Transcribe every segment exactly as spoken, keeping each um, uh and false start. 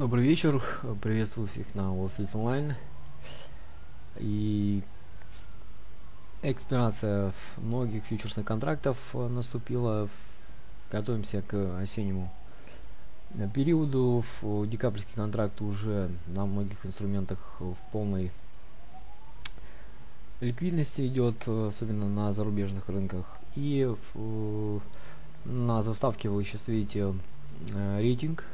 Добрый вечер, приветствую всех на Wall Street Online. И экспирация многих фьючерсных контрактов наступила. Готовимся к осеннему периоду. Декабрьский контракт уже на многих инструментах в полной ликвидности идет, особенно на зарубежных рынках. И на заставке вы сейчас видите рейтинг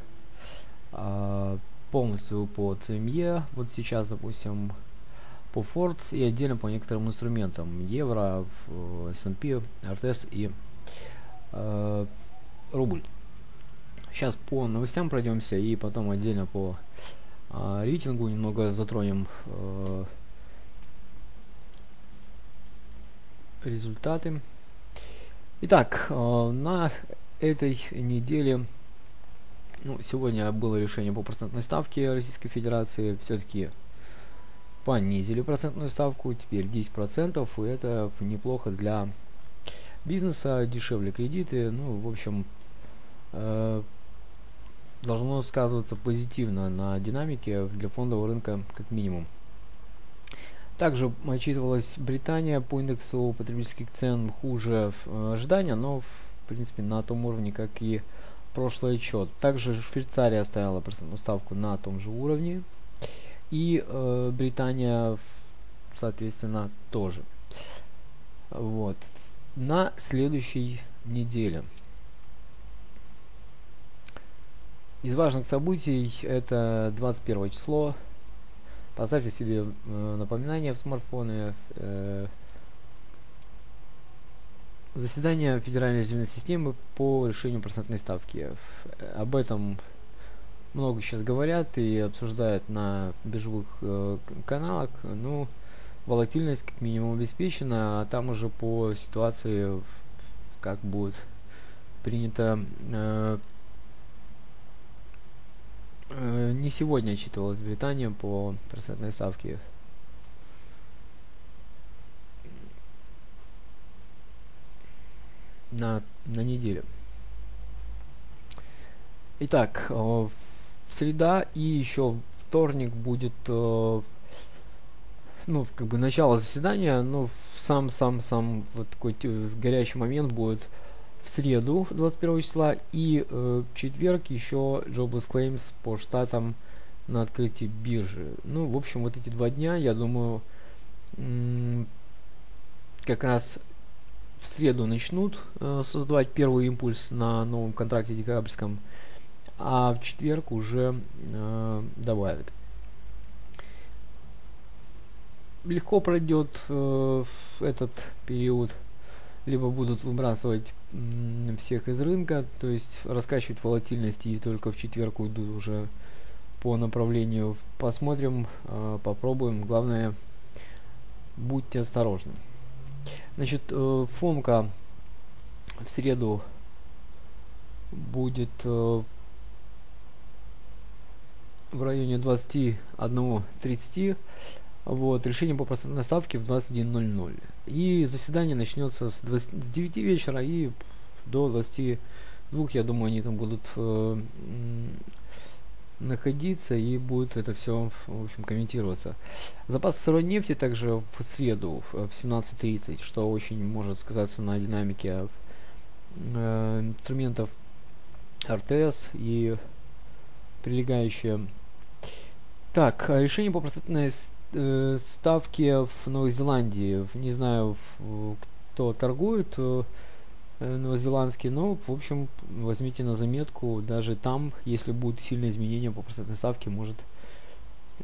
полностью по си эм и, вот сейчас, допустим, по Форекс и отдельно по некоторым инструментам: евро, эс энд пи, эр ти эс и э, рубль. Сейчас по новостям пройдемся и потом отдельно по э, рейтингу немного затронем э, результаты. Итак, э, на этой неделе, ну, сегодня было решение по процентной ставке Российской Федерации. Все-таки понизили процентную ставку, теперь десять процентов, и это неплохо для бизнеса, дешевле кредиты. Ну, в общем, э, должно сказываться позитивно на динамике для фондового рынка, как минимум. Также отчитывалась Британия по индексу потребительских цен, хуже э, ожидания, но, в принципе, на том уровне, как и прошлый отчет. Также Швейцария оставила процентную ставку на том же уровне, и э, Британия соответственно тоже. Вот на следующей неделе из важных событий — это двадцать первое число. Поставьте себе э, напоминание в смартфоне. э, Заседание Федеральной резервной системы по решению процентной ставки. Об этом много сейчас говорят и обсуждают на биржевых э, каналах. Ну, волатильность как минимум обеспечена, а там уже по ситуации, как будет принято. Э, э, не сегодня отчитывалась Британия по процентной ставке. На, на неделе. Итак, э, среда и еще вторник будет, э, ну, как бы начало заседания, но сам сам сам вот такой горячий момент будет в среду двадцать первого числа, и э, в четверг еще Jobless Claims по штатам на открытии биржи. Ну, в общем, вот эти два дня, я думаю, как раз в среду начнут э, создавать первый импульс на новом контракте декабрьском, а в четверг уже э, добавят. Легко пройдет э, этот период, либо будут выбрасывать э, всех из рынка, то есть раскачивать волатильность, и только в четверг уйдут уже по направлению. Посмотрим, э, попробуем. Главное, будьте осторожны. Значит, э, эф о эм си в среду будет э, в районе двадцати одного тридцати. Вот, решение по процентной ставке в двадцать один ноль ноль. И заседание начнется с, двадцати, с девяти вечера и до двадцати двух, я думаю, они там будут э, находиться, и будет это все, в общем, комментироваться. Запас сырой нефти также в среду в семнадцать тридцать, что очень может сказаться на динамике э, инструментов эр ти эс и прилегающие. Так, решение по процентной э, ставке в Новой Зеландии. Не знаю, кто торгует э, новозеландский, но, в общем, возьмите на заметку, даже там, если будут сильные изменения по процентной ставке, может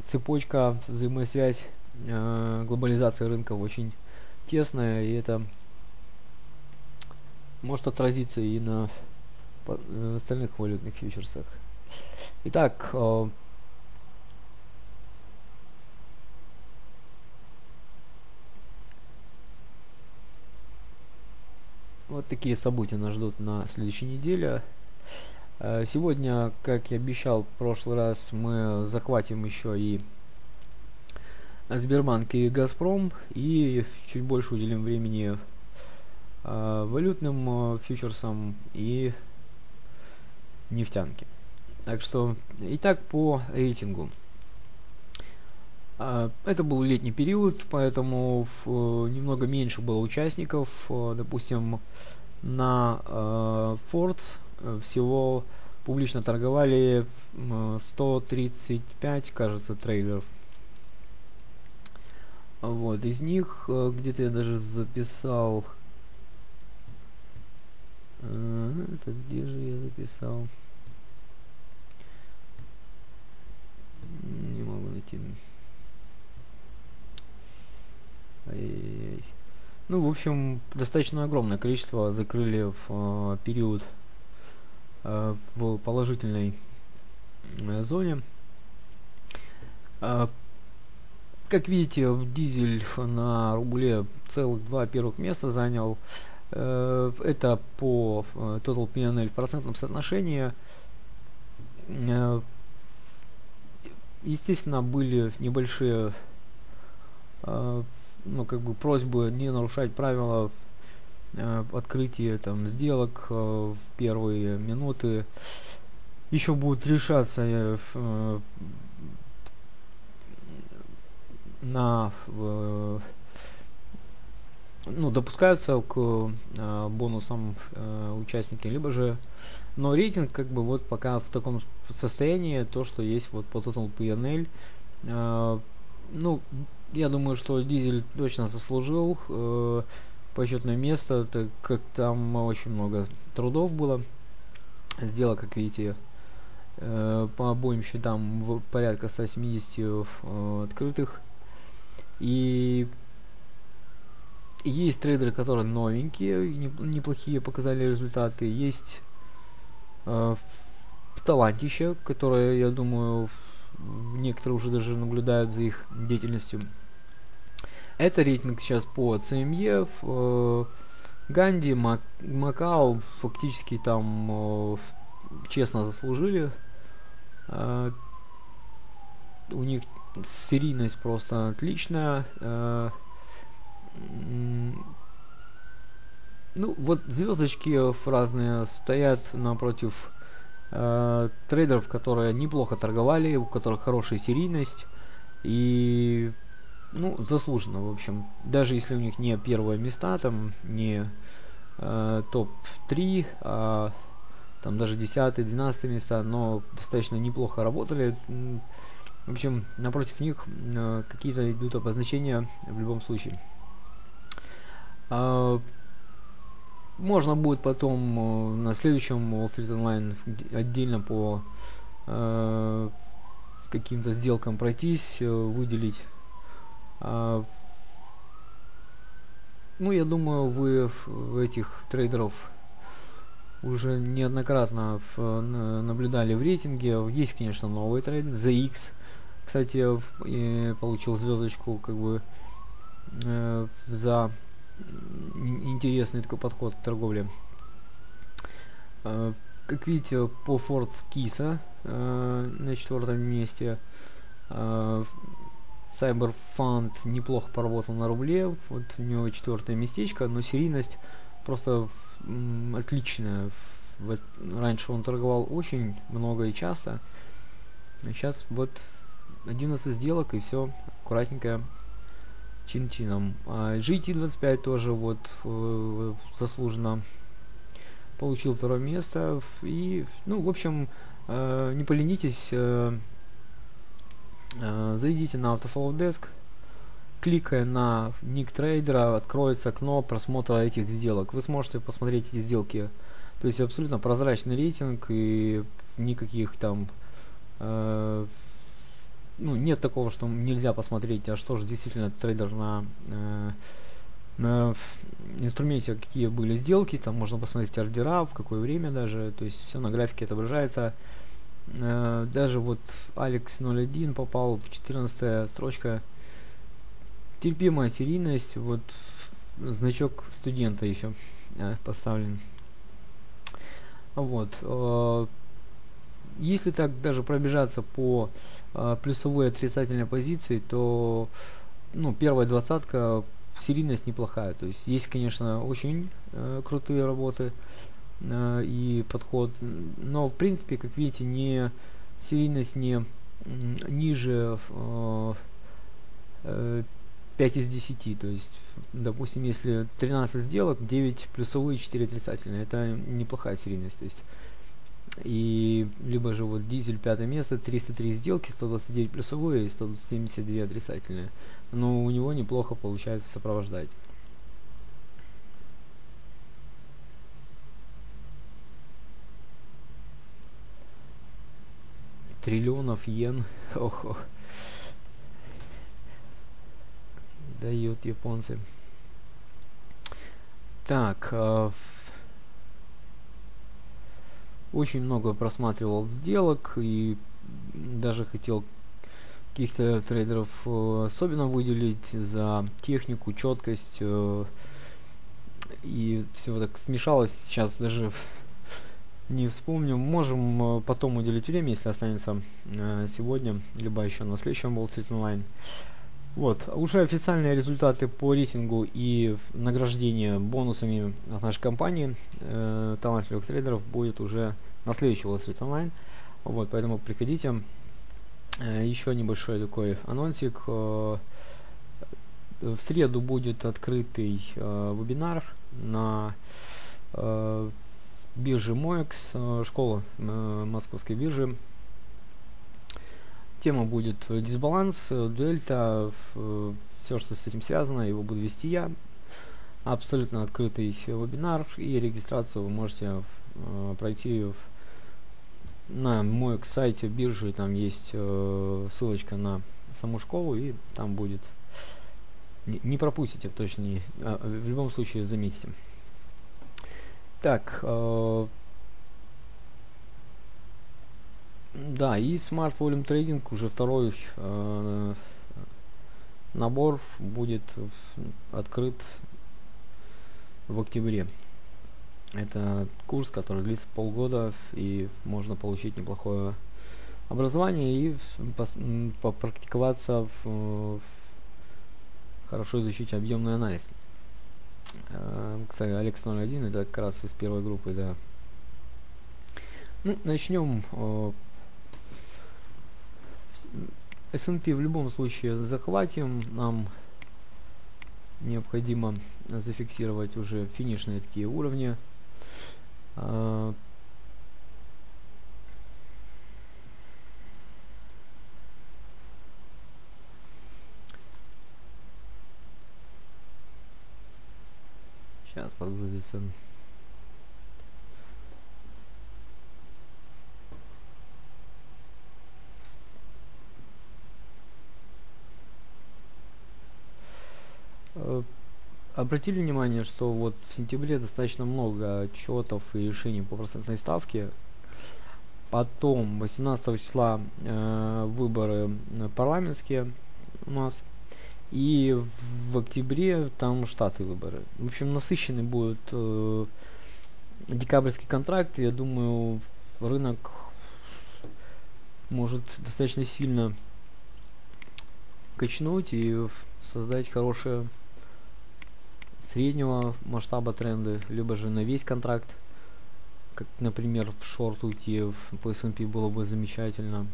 цепочка, взаимосвязь э, глобализации рынков очень тесная, и это может отразиться и на по, э, остальных валютных фьючерсах. Итак, э, вот такие события нас ждут на следующей неделе. Сегодня, как и обещал в прошлый раз, мы захватим еще и Сбербанк и Газпром, и чуть больше уделим времени валютным фьючерсам и нефтянке. Так что, итак, по рейтингу. Это был летний период, поэтому немного меньше было участников. Допустим, на Форекс всего публично торговали сто тридцать пять, кажется, трейдеров. Вот, из них где-то я даже записал... Это где же я записал? Не могу найти. Ай-яй-яй. Ну, в общем, достаточно огромное количество закрыли в э, период э, в положительной э, зоне. Э, как видите, дизель на рубле целых два первых места занял. Э, это по э, Total пи эн эл в процентном соотношении. Э, естественно, были небольшие э, ну, как бы просьбы не нарушать правила э, открытия там сделок э, в первые минуты. Еще будут решаться э, э, на э, ну, допускаются к э, бонусам э, участники, либо же, но рейтинг как бы вот пока в таком состоянии, то что есть вот по Total пи эн эл. э, ну, я думаю, что дизель точно заслужил э, почетное место, так как там очень много трудов было. Сделок, как видите, э, по обоим счетам в порядка ста семидесяти э, открытых. И есть трейдеры, которые новенькие, неплохие показали результаты. Есть э, Талантище, которое, я думаю, некоторые уже даже наблюдают за их деятельностью. Это рейтинг сейчас по си эм и, э, Ганди, Мак, Макао фактически там э, честно заслужили. Э, у них серийность просто отличная. Э, э, ну вот звездочки разные стоят напротив э, трейдеров, которые неплохо торговали, у которых хорошая серийность. И ну, заслуженно, в общем, даже если у них не первые места, там не э, топ три, а там даже десятое-двенадцатое места, но достаточно неплохо работали. В общем, напротив них э, какие-то идут обозначения в любом случае. Э, можно будет потом э, на следующем Wall Street Online отдельно по э, каким-то сделкам пройтись, э, выделить. Uh, ну, я думаю, вы в этих трейдеров уже неоднократно в, на, наблюдали в рейтинге. Есть, конечно, новый трейдер зет икс, кстати, в, э, получил звездочку как бы э, за интересный такой подход к торговле. Э, как видите, по FortsKиса э, на четвертом месте. Э, Cyberfund неплохо поработал на рубле, вот у него четвертое местечко, но серийность просто м, отличная. Вот, раньше он торговал очень много и часто, а сейчас вот одиннадцать сделок и все аккуратненько, чин-чином. А джи ти двадцать пять тоже вот э, заслуженно получил второе место. И, ну, в общем, э, не поленитесь, э, зайдите на AutoFollow Desk, кликая на ник трейдера, откроется окно просмотра этих сделок. Вы сможете посмотреть эти сделки. То есть абсолютно прозрачный рейтинг, и никаких там... Э, ну, нет такого, что нельзя посмотреть, а что же действительно трейдер на, э, на инструменте, какие были сделки. Там можно посмотреть ордера, в какое время даже. То есть все на графике отображается. Даже вот Алекс ноль один попал в четырнадцатая строчка. Терпимая серийность, вот значок студента еще поставлен. Вот. Если так даже пробежаться по плюсовой и отрицательной позиции, то ну, первая двадцатка серийность неплохая. То есть есть, конечно, очень крутые работы. э, и подход. Но в принципе, как видите, не серийность не ниже э, э, пять из десяти, то есть, допустим, если тринадцать сделок, девять плюсовые, четыре отрицательные, это неплохая серийность, то есть. И либо же вот дизель, пятое место, триста три сделки, сто двадцать девять плюсовые и сто семьдесят две отрицательные, но у него неплохо получается сопровождать. Триллионов йен, охо, дают японцы. Так, э, очень много просматривал сделок и даже хотел каких-то трейдеров э, особенно выделить за технику, четкость, э, и все так смешалось, сейчас даже не вспомню. Можем э, потом уделить время, если останется э, сегодня, либо еще на следующем Wall Street Online. Вот, уже официальные результаты по рейтингу и награждение бонусами от нашей компании э, талантливых трейдеров будет уже на следующий Wall Street Online. Вот, поэтому приходите. Э, еще небольшой такой анонсик. Э, в среду будет открытый э, вебинар на э, бирже Moex, э, школа э, московской биржи. Тема будет дисбаланс, дельта, все, что с этим связано, его буду вести я. Абсолютно открытый вебинар, и регистрацию вы можете э, пройти в, на мой сайте биржи, там есть э, ссылочка на саму школу, и там будет, не, не пропустите, точно, не, а, в любом случае заметите. Так, э, да, и Smart Volume Trading уже второй э, набор будет открыт в октябре. Это курс, который длится полгода, и можно получить неплохое образование и попрактиковаться в, в хорошо изучить объемный анализ. Э, кстати, Алекс ноль один, это как раз из первой группы, да. Ну, начнем. Э, эс энд пи в любом случае захватим, нам необходимо зафиксировать уже финишные такие уровни. А, сейчас подгрузится. Обратили внимание, что вот в сентябре достаточно много отчетов и решений по процентной ставке. Потом восемнадцатого числа э, выборы парламентские у нас. И в октябре там штаты выборы. В общем, насыщенный будет э, декабрьский контракт. Я думаю, рынок может достаточно сильно качнуть и создать хорошее среднего масштаба тренды, либо же на весь контракт, как, например, в шорт уйти по эс энд пи было бы замечательно.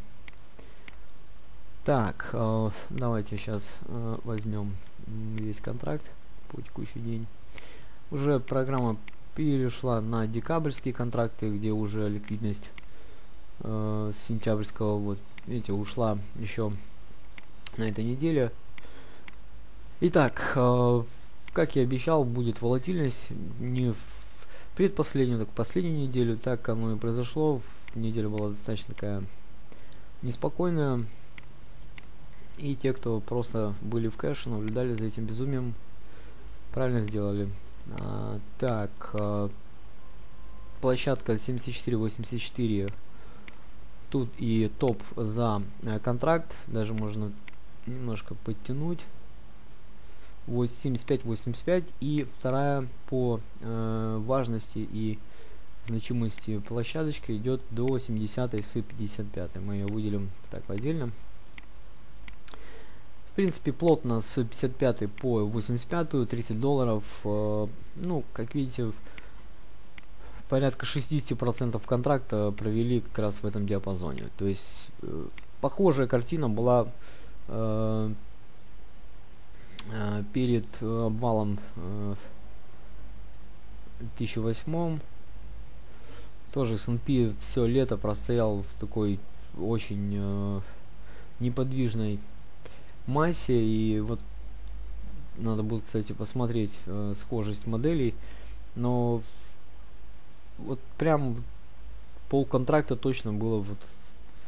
Так, э, давайте сейчас э, возьмем весь контракт по текущий день. Уже программа перешла на декабрьские контракты, где уже ликвидность э, с сентябрьского, вот видите, ушла еще на этой неделе. Итак, э, как я обещал, будет волатильность не в предпоследнюю, так в последнюю неделю. Так оно и произошло. Неделя была достаточно такая неспокойная. И те, кто просто были в кэше, наблюдали за этим безумием, правильно сделали. А, так, а, площадка семьдесят четыре восемьдесят четыре. Тут и топ за а, контракт. Даже можно немножко подтянуть. семьдесят пять восемьдесят пять, и вторая по э, важности и значимости площадочка идет до семидесятой с пятьдесят пятой. Мы ее выделим так отдельно. В принципе, плотно с пятьдесят пятой по восемьдесят пятой, тридцать долларов. Э, ну, как видите, порядка шестьдесят процентов контракта провели как раз в этом диапазоне. То есть э, похожая картина была э, э, перед обвалом э, в две тысячи восьмом. Тоже эс энд пи все лето простоял в такой очень э, неподвижной массе. И вот надо будет, кстати, посмотреть э, схожесть моделей. Но вот прям пол контракта точно было вот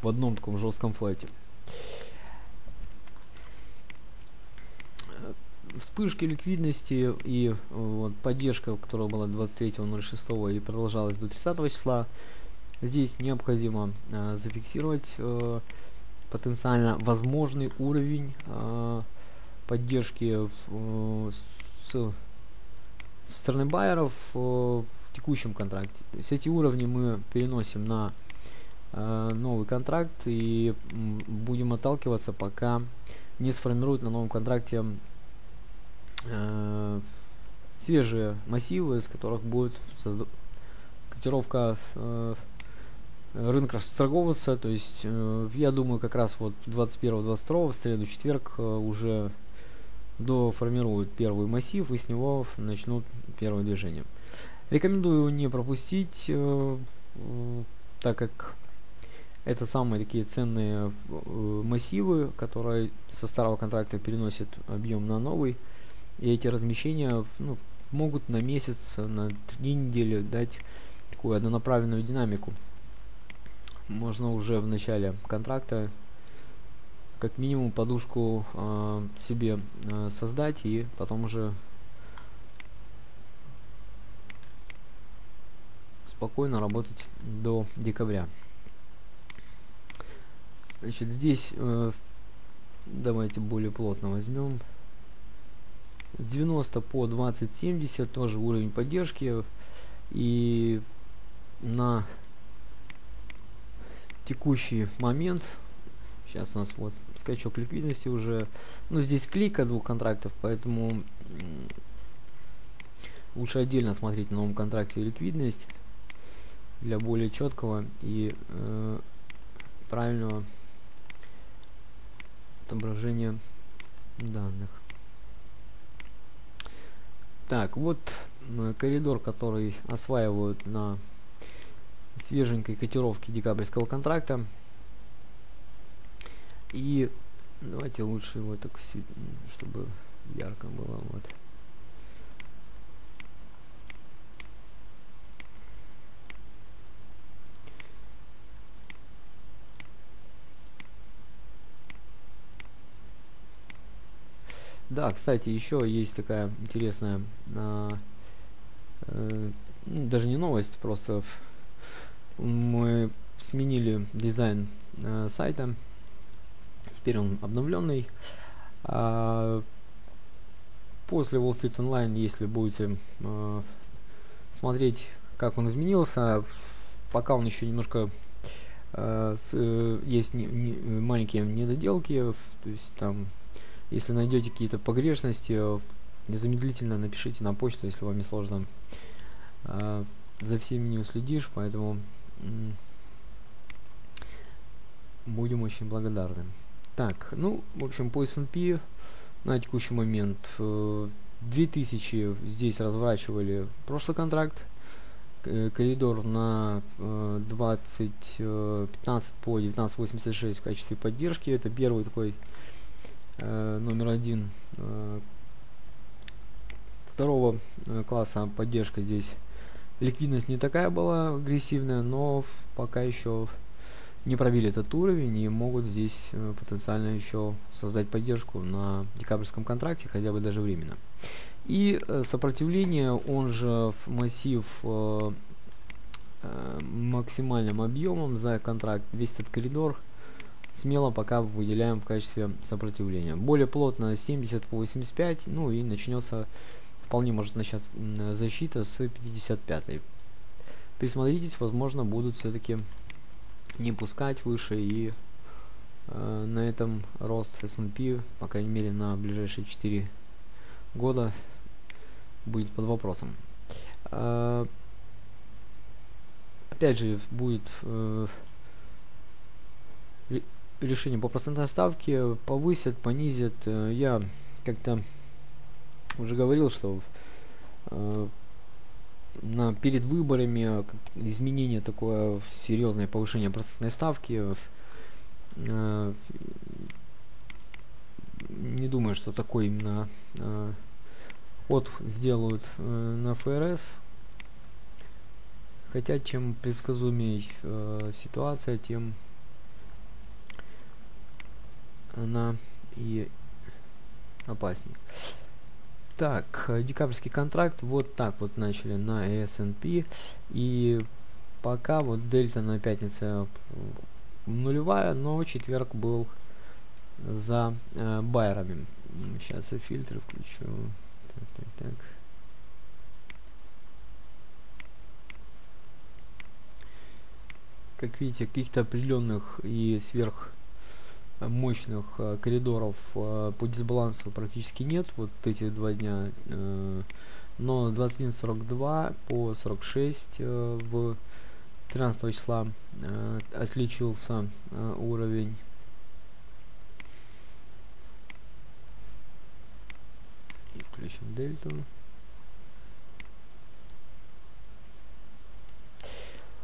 в одном таком жестком флате. Вспышки ликвидности и вот, поддержка, которая была двадцать третьего ноль шестого и продолжалась до тридцатого числа. Здесь необходимо э, зафиксировать э, потенциально возможный уровень э, поддержки э, с, со стороны байеров э, в текущем контракте. То есть эти уровни мы переносим на э, новый контракт и будем отталкиваться, пока не сформируют на новом контракте э, свежие массивы, из которых будет котировка э, рынка расторговаться. То есть э, я думаю, как раз вот двадцать первого двадцать второго в среду, четверг э, уже доформируют первый массив и с него начнут первое движение. Рекомендую не пропустить, э, э, так как это самые такие ценные э, массивы, которые со старого контракта переносят объем на новый. И эти размещения, ну, могут на месяц, на три недели дать такую однонаправленную динамику. Можно уже в начале контракта как минимум подушку э, себе э, создать и потом уже спокойно работать до декабря. Значит, здесь э, давайте более плотно возьмем девяносто по двадцать семьдесят, тоже уровень поддержки, и на текущий момент сейчас у нас вот скачок ликвидности уже, ну, здесь клика двух контрактов, поэтому лучше отдельно смотреть на новом контракте ликвидность для более четкого и э, правильного отображения данных. Так, вот коридор, который осваивают на свеженькой котировки декабрьского контракта. И давайте лучше его так, чтобы ярко было. Вот. Да, кстати, еще есть такая интересная, а, э, даже не новость, просто мы сменили дизайн э, сайта. Теперь он обновленный. А, после Wall Street Online, если будете э, смотреть, как он изменился, пока он еще немножко э, с, э, есть не, не, маленькие недоделки, то есть там, если найдете какие-то погрешности, незамедлительно напишите на почту, если вам не сложно. Э, за всеми не уследишь, поэтому м, будем очень благодарны. Так, ну, в общем, по эс энд пи на текущий момент э, две тысячи здесь разворачивали прошлый контракт. Э, коридор на э, двадцать пятнадцать по девятнадцать восемьдесят шесть в качестве поддержки. Это первый такой э, номер один. Э, второго э, класса поддержка здесь. Ликвидность не такая была агрессивная, но пока еще не пробили этот уровень и могут здесь э, потенциально еще создать поддержку на декабрьском контракте, хотя бы даже временно. И э, сопротивление, он же массив э, э, максимальным объемом за контракт, весь этот коридор смело пока выделяем в качестве сопротивления. Более плотно семьдесят по восемьдесят пять, ну и начнется, вполне может начаться защита с пятьдесят пятой. Присмотритесь, возможно, будут все-таки не пускать выше, и э, на этом рост эс энд пи, по крайней мере на ближайшие четыре года, будет под вопросом. Э, опять же будет э, решение по процентной ставке, повысят, понизят. Я как-то уже говорил, что э, на перед выборами изменение такое серьезное повышение процентной ставки, э, не думаю, что такой именно э, от сделают э, на ФРС. Хотя чем предсказуемей э, ситуация, тем она и опаснее. Так, декабрьский контракт вот так вот начали на эс энд пи, и пока вот дельта на пятнице нулевая, но четверг был за э, байерами. Сейчас я фильтры включу. Так, так, так. Как видите, каких-то определенных и сверх мощных э, коридоров э, по дисбалансу практически нет вот эти два дня, э, но двадцать один сорок два по сорок шесть э, в тринадцатого числа э, отличился э, уровень. Включим дельту.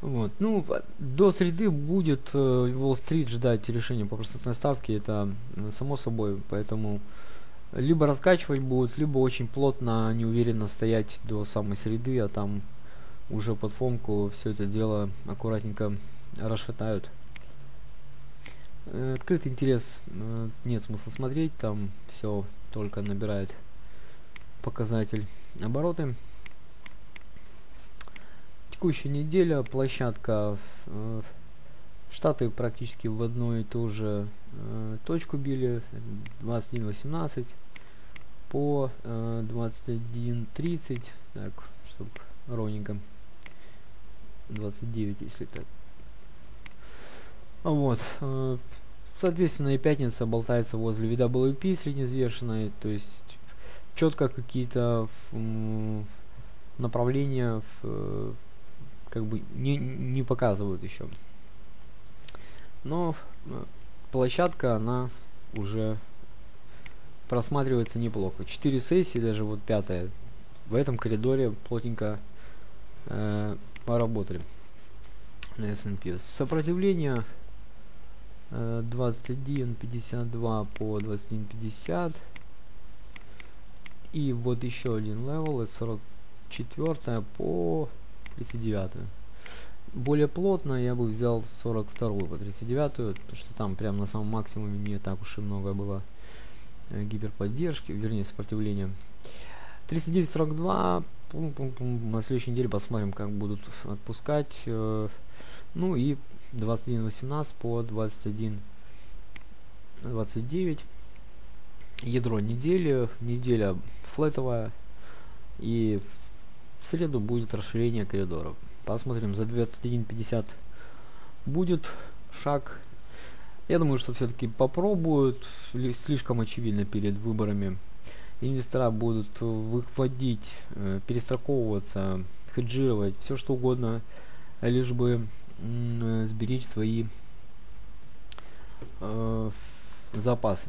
Вот. Ну, до среды будет э, Уолл-стрит ждать решения по процентной ставке, это само собой, поэтому либо раскачивать будут, либо очень плотно, неуверенно стоять до самой среды, а там уже под фомку все это дело аккуратненько расшатают. Э, открытый интерес э, нет смысла смотреть, там все только набирает показатель обороты. Текущая неделя, площадка, э, штаты практически в одну и ту же э, точку били, двадцать один восемнадцать по э, двадцать один тридцать, так, чтобы ровненько двадцать девять, если так. Вот, э, соответственно, и пятница болтается возле ви дабл ю пи средневзвешенной, то есть четко какие-то направления в как бы не, не показывают еще, но площадка она уже просматривается неплохо. Четыре сессии, даже вот пятая, в этом коридоре плотненько э, поработали на эс энд пи. Сопротивление э, двадцать один пятьдесят два по двадцать один пятьдесят, и вот еще один левел, это сорок четыре по тридцать девять. Более плотно я бы взял сорок два по тридцать девять, потому что там прям на самом максимуме не так уж и много было гиперподдержки, вернее сопротивления. тридцать девять сорок два, на следующей неделе посмотрим, как будут отпускать. Ну и двадцать один восемнадцать по двадцать один двадцать девять. Ядро недели, неделя флетовая, и в среду будет расширение коридоров. Посмотрим, за двадцать один пятьдесят будет шаг. Я думаю, что все-таки попробуют, слишком очевидно перед выборами. Инвестора будут выходить, э, перестраховываться, хеджировать, все что угодно, лишь бы э, сберечь свои э, запасы.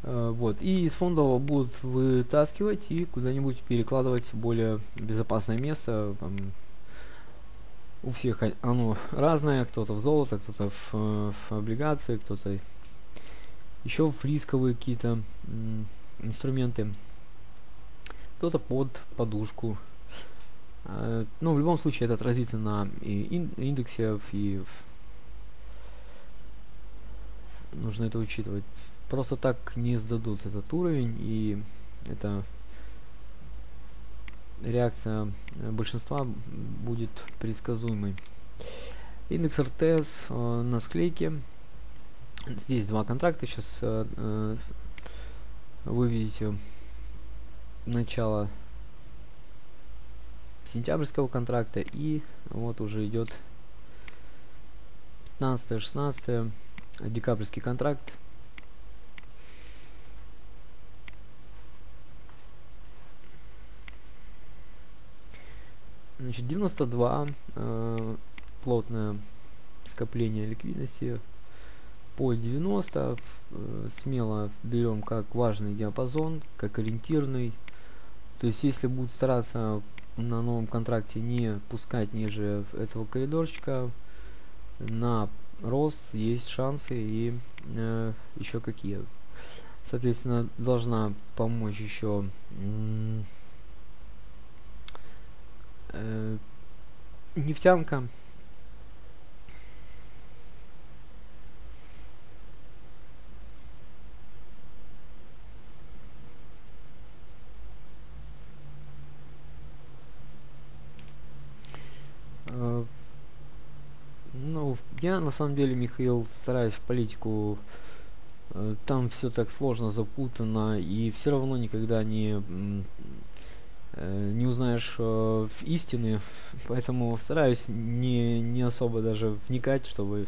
Вот, и из фондового будут вытаскивать и куда-нибудь перекладывать в более безопасное место. Там у всех оно разное, кто-то в золото, кто-то в, в облигации, кто-то еще в рисковые какие-то инструменты, кто-то под подушку. А, но в любом случае это отразится на и индексе, и в... нужно это учитывать. Просто так не сдадут этот уровень, и это реакция большинства будет предсказуемой. Индекс эр ти эс э, на склейке. Здесь два контракта. Сейчас э, э, вы видите начало сентябрьского контракта, и вот уже идет пятнадцатое-шестнадцатое декабрьский контракт. Значит, девяносто два э, плотное скопление ликвидности по девяносто. Э, смело берем как важный диапазон, как ориентирный. То есть, если будут стараться на новом контракте не пускать ниже этого коридорчика, на рост есть шансы и э, еще какие. Соответственно, должна помочь еще э, нефтянка. Я на самом деле, Михаил, стараюсь в политику, там все так сложно, запутано, и все равно никогда не, не узнаешь истины, поэтому стараюсь не, не особо даже вникать, чтобы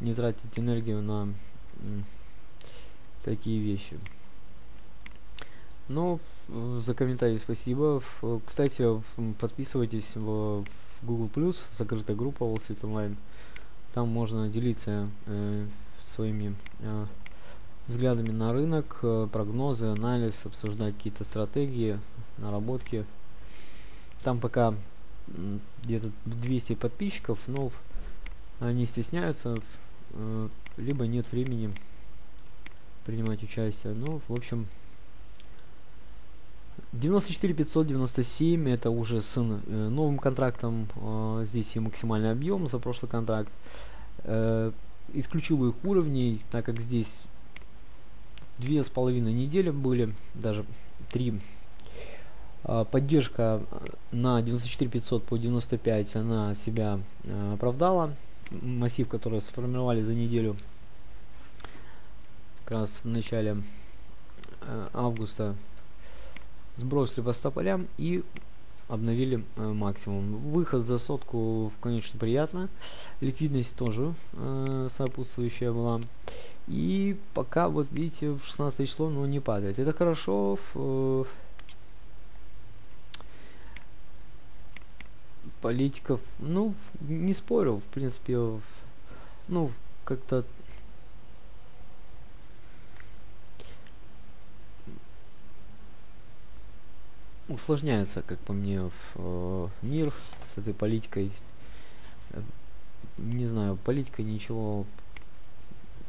не тратить энергию на такие вещи. Но за комментарий спасибо. Кстати, подписывайтесь в Google+, закрытая группа Wall Street Online. Там можно делиться э, своими э, взглядами на рынок, э, прогнозы, анализ, обсуждать какие-то стратегии, наработки. Там пока э, где-то двести подписчиков, но они стесняются, э, либо нет времени принимать участие. Ну, в общем, девяносто четыре тысячи пятьсот девяносто семь это уже с э, новым контрактом. Э, здесь и максимальный объем за прошлый контракт. Э, из ключевых уровней, так как здесь две с половиной недели были, даже три. Э, поддержка на девяносто четыре тысячи пятьсот по девяносто пять, она себя э, оправдала. Массив, который сформировали за неделю, как раз в начале э, августа. Сбросили по ста полям и обновили э, максимум. Выход за сотку, конечно, приятно. Ликвидность тоже э, сопутствующая была. И пока, вот видите, в шестнадцатое число, но ну, не падает. Это хорошо. Э, политиков, ну, не спорю, в принципе, в, ну, как-то... усложняется, как по мне, в, э, мир с этой политикой. Не знаю, политика ничего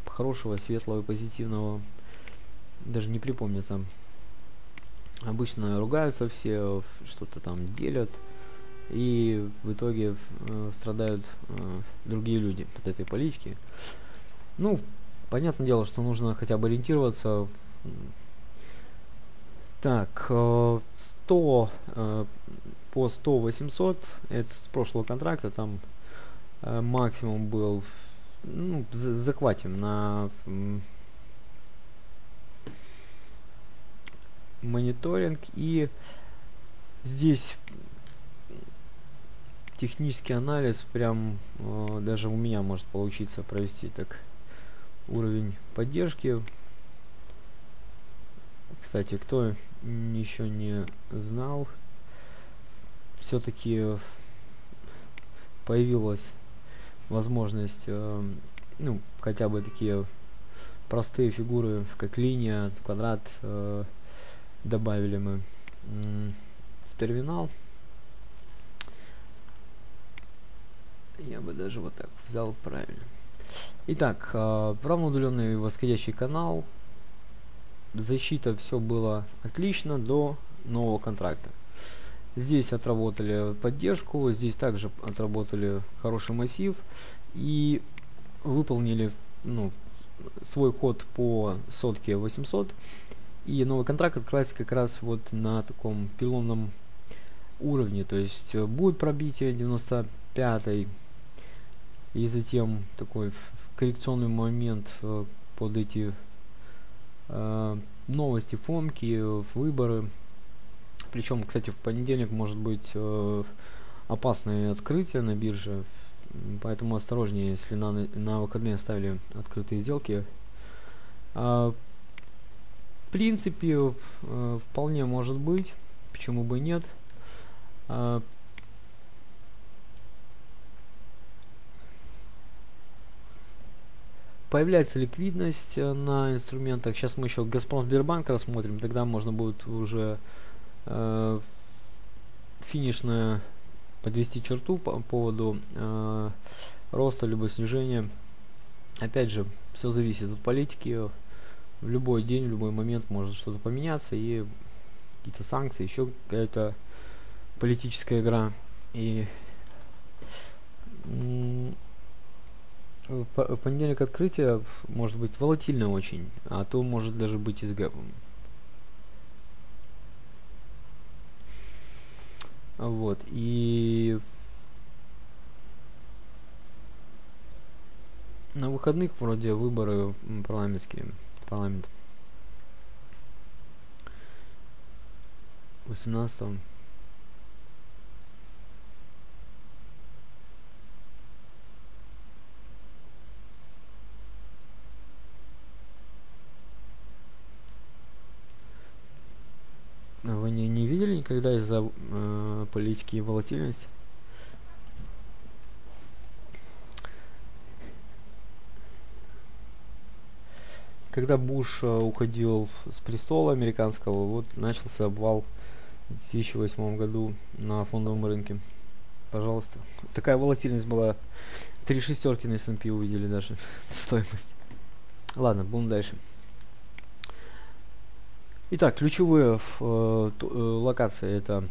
хорошего, светлого и позитивного даже не припомнится. Обычно ругаются все, что-то там делят, и в итоге э, страдают э, другие люди от этой политики. Ну, понятное дело, что нужно хотя бы ориентироваться. Так, сто э, по сто восемьсот, это с прошлого контракта, там э, максимум был, ну, захватим на м, мониторинг, и здесь технический анализ, прям э, даже у меня может получиться провести так уровень поддержки. Кстати, кто еще не знал, все-таки появилась возможность, э, ну, хотя бы такие простые фигуры, как линия, квадрат, э, добавили мы э, в терминал. Я бы даже вот так взял правильно. Итак, э, равноудаленный восходящий канал. Защита, все было отлично до нового контракта. Здесь отработали поддержку, здесь также отработали хороший массив и выполнили, ну, свой ход по сотке восемьсот. И новый контракт открывается как раз вот на таком пилонном уровне. То есть будет пробитие девяносто пятой и затем такой коррекционный момент под эти... новости, фомки, выборы. Причем, кстати, в понедельник может быть э, опасное открытие на бирже, поэтому осторожнее, если на, на выходные ставили открытые сделки. Э, в принципе, э, вполне может быть, почему бы нет. Э, Появляется ликвидность на инструментах. Сейчас мы еще Газпром, Сбербанк рассмотрим. Тогда можно будет уже э, финишную подвести черту по поводу э, роста либо снижения. Опять же, все зависит от политики. В любой день, в любой момент может что-то поменяться. И какие-то санкции, еще какая-то политическая игра. И в понедельник открытие может быть волатильно очень, а то может даже быть и с гэпом. Вот, и на выходных вроде выборы парламентские, парламент восемнадцатого. Вы не, не видели никогда из-за э, политики и волатильности? Когда Буш э, уходил с престола американского, вот начался обвал в две тысячи восьмом году на фондовом рынке. Пожалуйста. Такая волатильность была. Три шестерки на эс энд пи увидели даже стоимость. Ладно, будем дальше. Итак, ключевые э, э, локации — это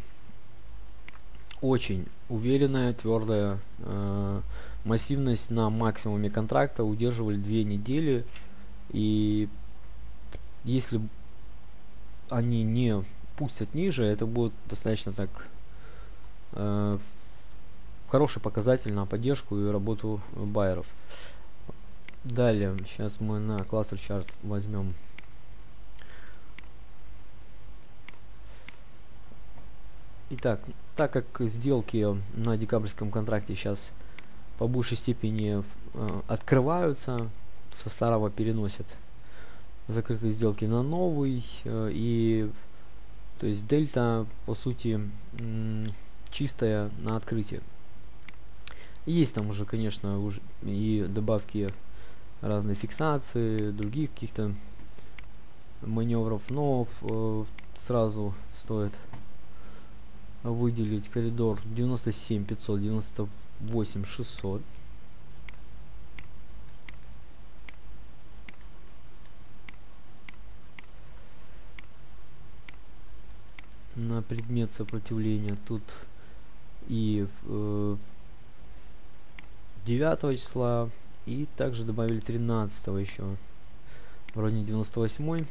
очень уверенная, твердая э, массивность на максимуме контракта. Удерживали две недели, и если они не пустят ниже, это будет достаточно так э, хороший показатель на поддержку и работу байеров. Далее, сейчас мы на кластер чарт возьмем. Итак, так как сделки на декабрьском контракте сейчас по большей степени э, открываются, со старого переносят закрытые сделки на новый, э, и то есть дельта по сути чистая на открытие. Есть там уже, конечно, уже и добавки разной фиксации, других каких-то маневров, но э, сразу стоит выделить коридор девяносто семь пятьсот, девяносто восемь шестьсот. На предмет сопротивления тут и э, девятого числа, и также добавили тринадцатого еще, вроде девяносто восьмой.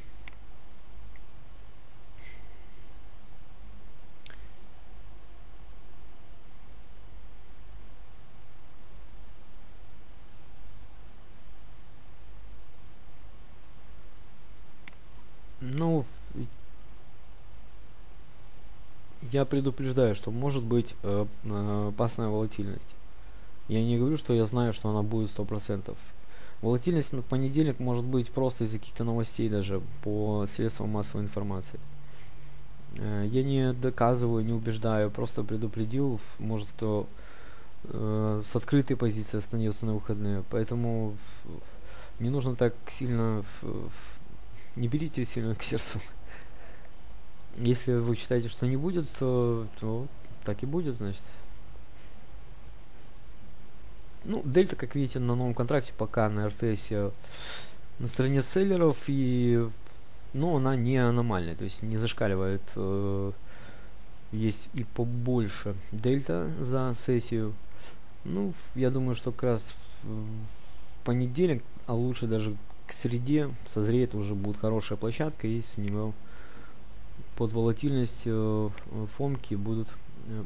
Я предупреждаю, что может быть э, э, опасная волатильность. Я не говорю, что я знаю, что она будет сто процентов. Волатильность на понедельник может быть просто из-за каких-то новостей, даже по средствам массовой информации. Э, я не доказываю, не убеждаю, просто предупредил. Может, кто э, с открытой позиции остановится на выходные. Поэтому не нужно так сильно... Не берите сильно к сердцу. Если вы считаете, что не будет, то, то так и будет, значит. Ну, дельта, как видите, на новом контракте пока на эр тэ эс на стороне селлеров, и, но она не аномальная, то есть не зашкаливает. Есть и побольше дельта за сессию. Ну, я думаю, что как раз в понедельник, а лучше даже к среде, созреет уже будет хорошая площадка, и с нее под волатильность э, фомки будут э,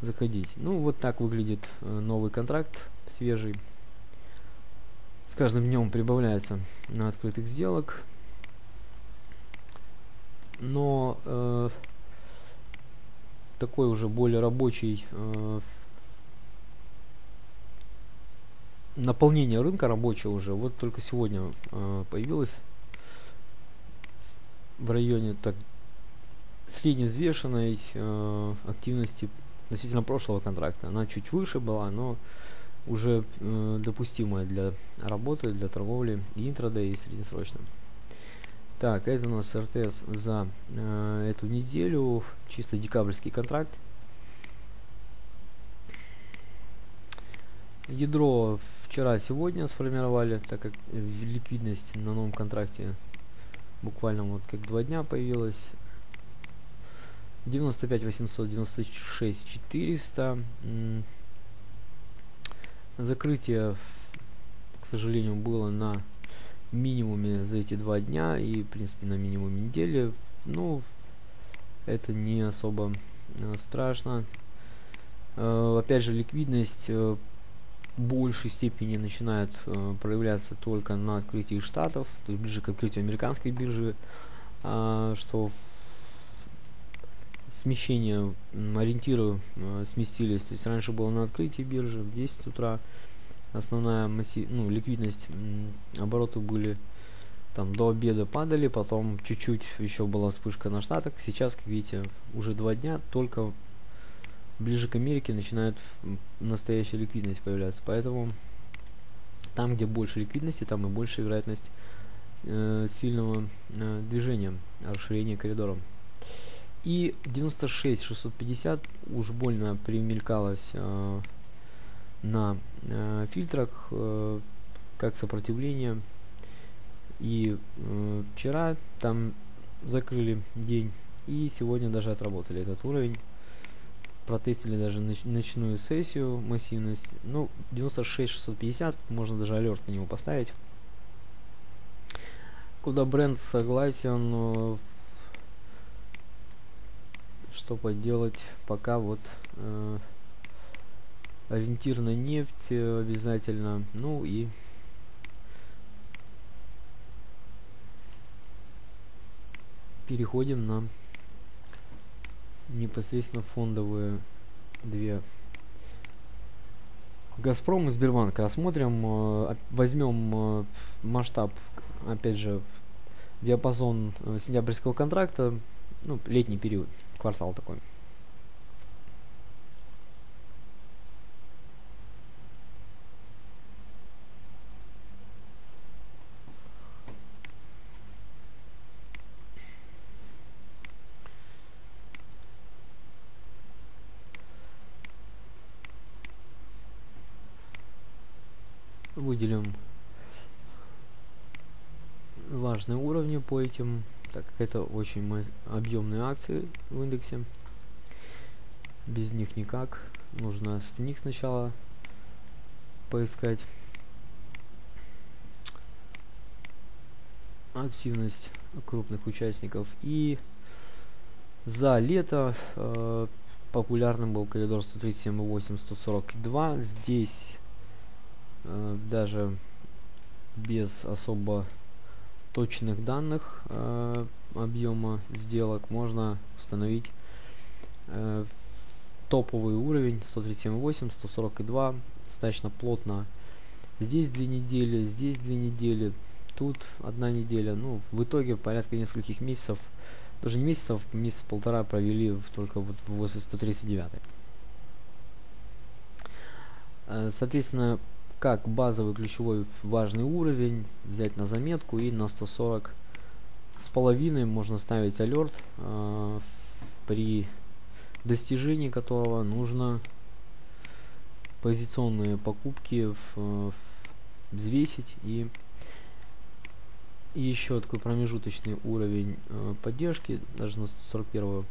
заходить. Ну, вот так выглядит э, новый контракт, свежий. С каждым днем прибавляется на открытых сделок. Но э, такой уже более рабочий э, наполнение рынка рабочего уже. Вот только сегодня э, появилось в районе так средневзвешенной э, активности относительно прошлого контракта. Она чуть выше была, но уже э, допустимое для работы, для торговли и интрадей, и среднесрочно. Так, это у нас эр ти эс за э, эту неделю, чисто декабрьский контракт. Ядро вчера-сегодня сформировали, так как ликвидность на новом контракте буквально вот как два дня появилась. девяносто пять восемьсот, девяносто шесть четыреста. Закрытие, к сожалению, было на минимуме за эти два дня и, в принципе, на минимуме недели. Ну, это не особо страшно. Опять же, ликвидность в большей степени начинает проявляться только на открытии штатов, то есть ближе к открытию американской биржи, что смещение, ориентиры э, сместились, то есть раньше было на открытии биржи в десять утра основная масси... ну, ликвидность, обороты были там до обеда, падали, потом чуть-чуть еще была вспышка на штатах. Сейчас, как видите, уже два дня только ближе к Америке начинает настоящая ликвидность появляться, поэтому там, где больше ликвидности, там и больше вероятность э, сильного э, движения, расширения коридора. И девяносто шесть шестьсот пятьдесят уж больно примелькалось э, на э, фильтрах э, как сопротивление. И э, вчера там закрыли день, и сегодня даже отработали этот уровень. Протестили даже ноч ночную сессию, массивность. Ну, девяносто шесть шестьсот пятьдесят, можно даже алерт на него поставить. Куда Brent согласен, что поделать, пока вот э, ориентир на нефть обязательно, ну и переходим на непосредственно фондовые две. Газпром и Сбербанк рассмотрим, э, возьмем э, масштаб, опять же, диапазон э, сентябрьского контракта, ну, летний период, квартал такой. Выделим важные уровни по этим, так как это очень объемные акции в индексе, без них никак, нужно в них сначала поискать. Активность крупных участников, и за лето э, популярным был коридор сто тридцать семь восемь сто сорок два, здесь э, даже без особо точных данных э, объема сделок можно установить э, топовый уровень сто тридцать семь восемь сто сорок два достаточно плотно. Здесь две недели, здесь две недели, тут одна неделя. Ну, в итоге порядка нескольких месяцев, даже не месяцев, месяц полтора провели в, только вот в сто тридцать девять. Э, соответственно, как базовый ключевой важный уровень взять на заметку, и на сто сорок с половиной можно ставить алерт, э, при достижении которого нужно позиционные покупки в, в, взвесить. И, и еще такой промежуточный уровень э, поддержки, даже на сто сорок один.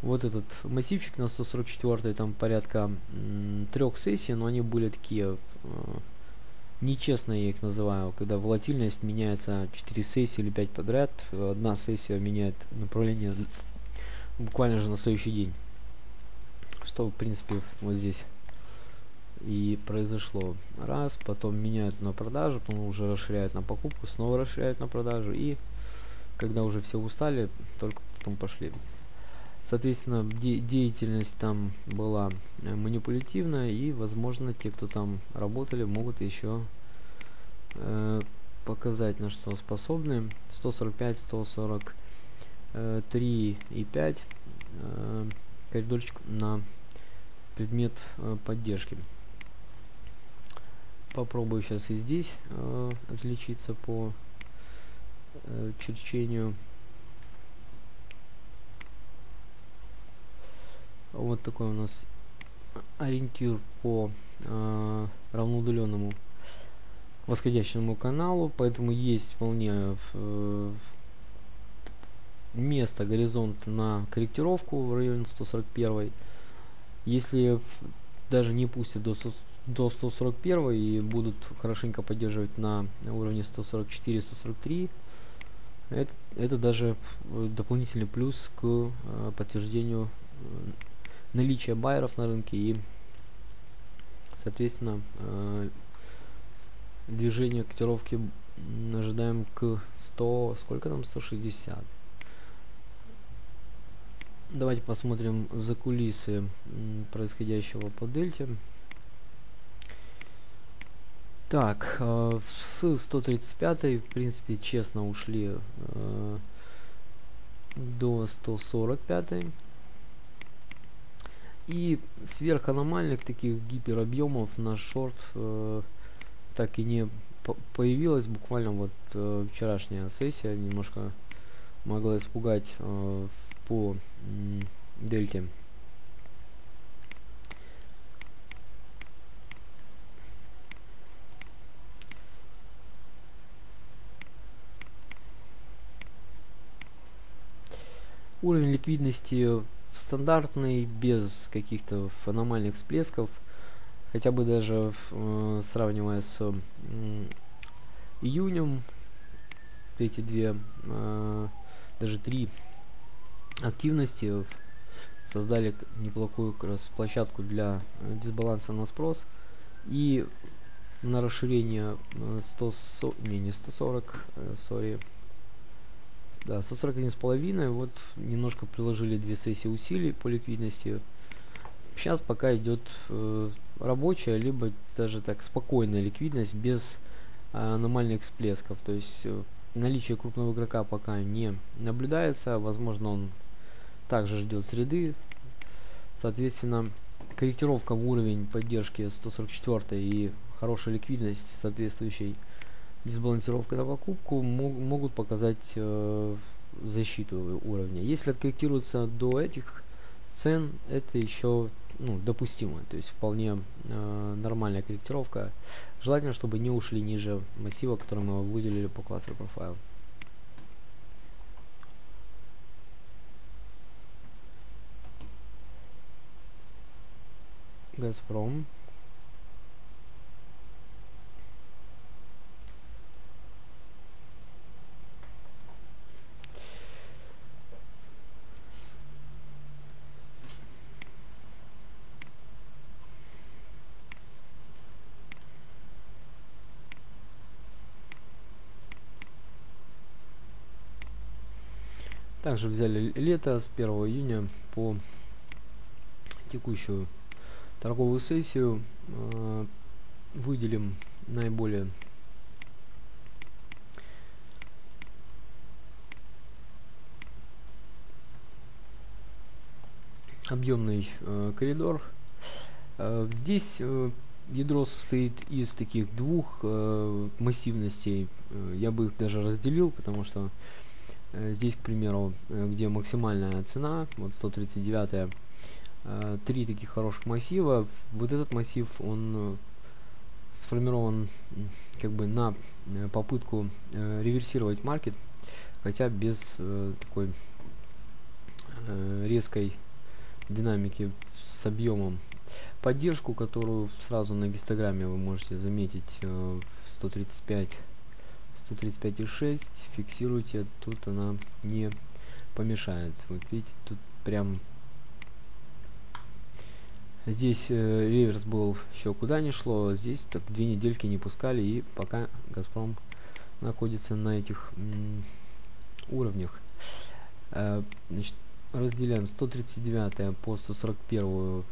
Вот этот массивчик на сто сорок четыре, там порядка м, трех сессий, но они были такие э, нечестные, я их называю, когда волатильность меняется четыре сессии или пять подряд, одна сессия меняет направление буквально же на следующий день, что в принципе вот здесь и произошло. Раз, потом меняют на продажу, потом уже расширяют на покупку, снова расширяют на продажу, и когда уже все устали, только потом пошли. Соответственно, де деятельность там была э, манипулятивная, и, возможно, те, кто там работали, могут еще э, показать, на что способны. сто сорок пять сто сорок три и пять э, коридорчик на предмет э, поддержки. Попробую сейчас и здесь э, отличиться по э, черчению. Вот такой у нас ориентир по э, равноудаленному восходящему каналу, поэтому есть вполне э, место, горизонт на корректировку в районе сто сорок один. Если даже не пустят до, до сто сорок один и будут хорошенько поддерживать на уровне сто сорок четыре сто сорок три, это, это даже дополнительный плюс к э, подтверждению э, наличия байеров на рынке и, соответственно, э, движение котировки ожидаем к сто, сколько там, сто шестьдесят. Давайте посмотрим за кулисы происходящего по дельте. Так, э, с сто тридцать пять, в принципе, честно ушли э, до сто сорок пять. И сверханомальных таких гиперобъемов на шорт э, так и не по появилась. Буквально вот э, вчерашняя сессия немножко могла испугать э, по э, дельте. Уровень ликвидности стандартный, без каких-то аномальных всплесков. Хотя бы даже э, сравнивая с э, июнем, эти две, э, даже три активности создали неплохую как раз площадку для дисбаланса на спрос и на расширение сто сорок, не, не сто сорок, сори, да, сто сорок один с половиной. Вот немножко приложили две сессии усилий по ликвидности. Сейчас пока идет э, рабочая, либо даже так спокойная ликвидность без э, аномальных всплесков. То есть э, наличие крупного игрока пока не наблюдается. Возможно, он также ждет среды. Соответственно, корректировка в уровень поддержки сто сорок четыре и хорошая ликвидность, соответствующей дисбалансировка на покупку, мог, могут показать э, защиту уровня. Если откорректируется до этих цен, это еще, ну, допустимо, то есть вполне э, нормальная корректировка. Желательно, чтобы не ушли ниже массива, который мы выделили по классу профайл. Газпром. Также взяли лето с первого июня по текущую торговую сессию. Э, выделим наиболее объемный э, коридор. Э, здесь э, ядро состоит из таких двух э, массивностей. Э, я бы их даже разделил, потому что здесь, к примеру, где максимальная цена, вот сто тридцать девять, три таких хороших массива. Вот этот массив, он сформирован как бы на попытку реверсировать маркет, хотя без такой резкой динамики с объемом. Поддержку, которую сразу на гистограмме вы можете заметить, сто тридцать пять. сто тридцать пять и шесть, фиксируйте, тут она не помешает. Вот видите, тут прям здесь э, реверс был еще куда не шло, здесь так две недельки не пускали, и пока Газпром находится на этих м, уровнях. Э, значит, разделяем сто тридцать девять по сто сорок один,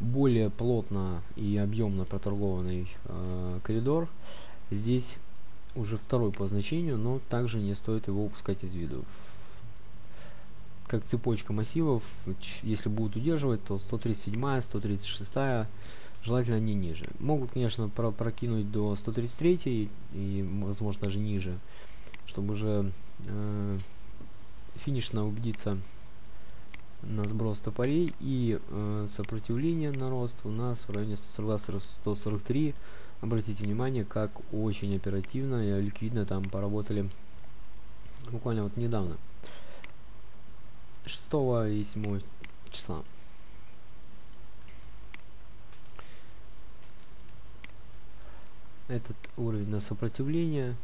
более плотно и объемно проторгованный э, коридор. Здесь уже второй по значению, но также не стоит его упускать из виду. Как цепочка массивов, если будут удерживать, то сто тридцать семь, сто тридцать шесть, желательно не ниже. Могут, конечно, про прокинуть до сто тридцать три и, возможно, даже ниже, чтобы уже э, финишно убедиться на сброс топорей, и э, сопротивление на рост у нас в районе сто сорок два — сто сорок три. Обратите внимание, как очень оперативно и ликвидно там поработали буквально вот недавно, шестого и седьмого числа. Этот уровень на сопротивление.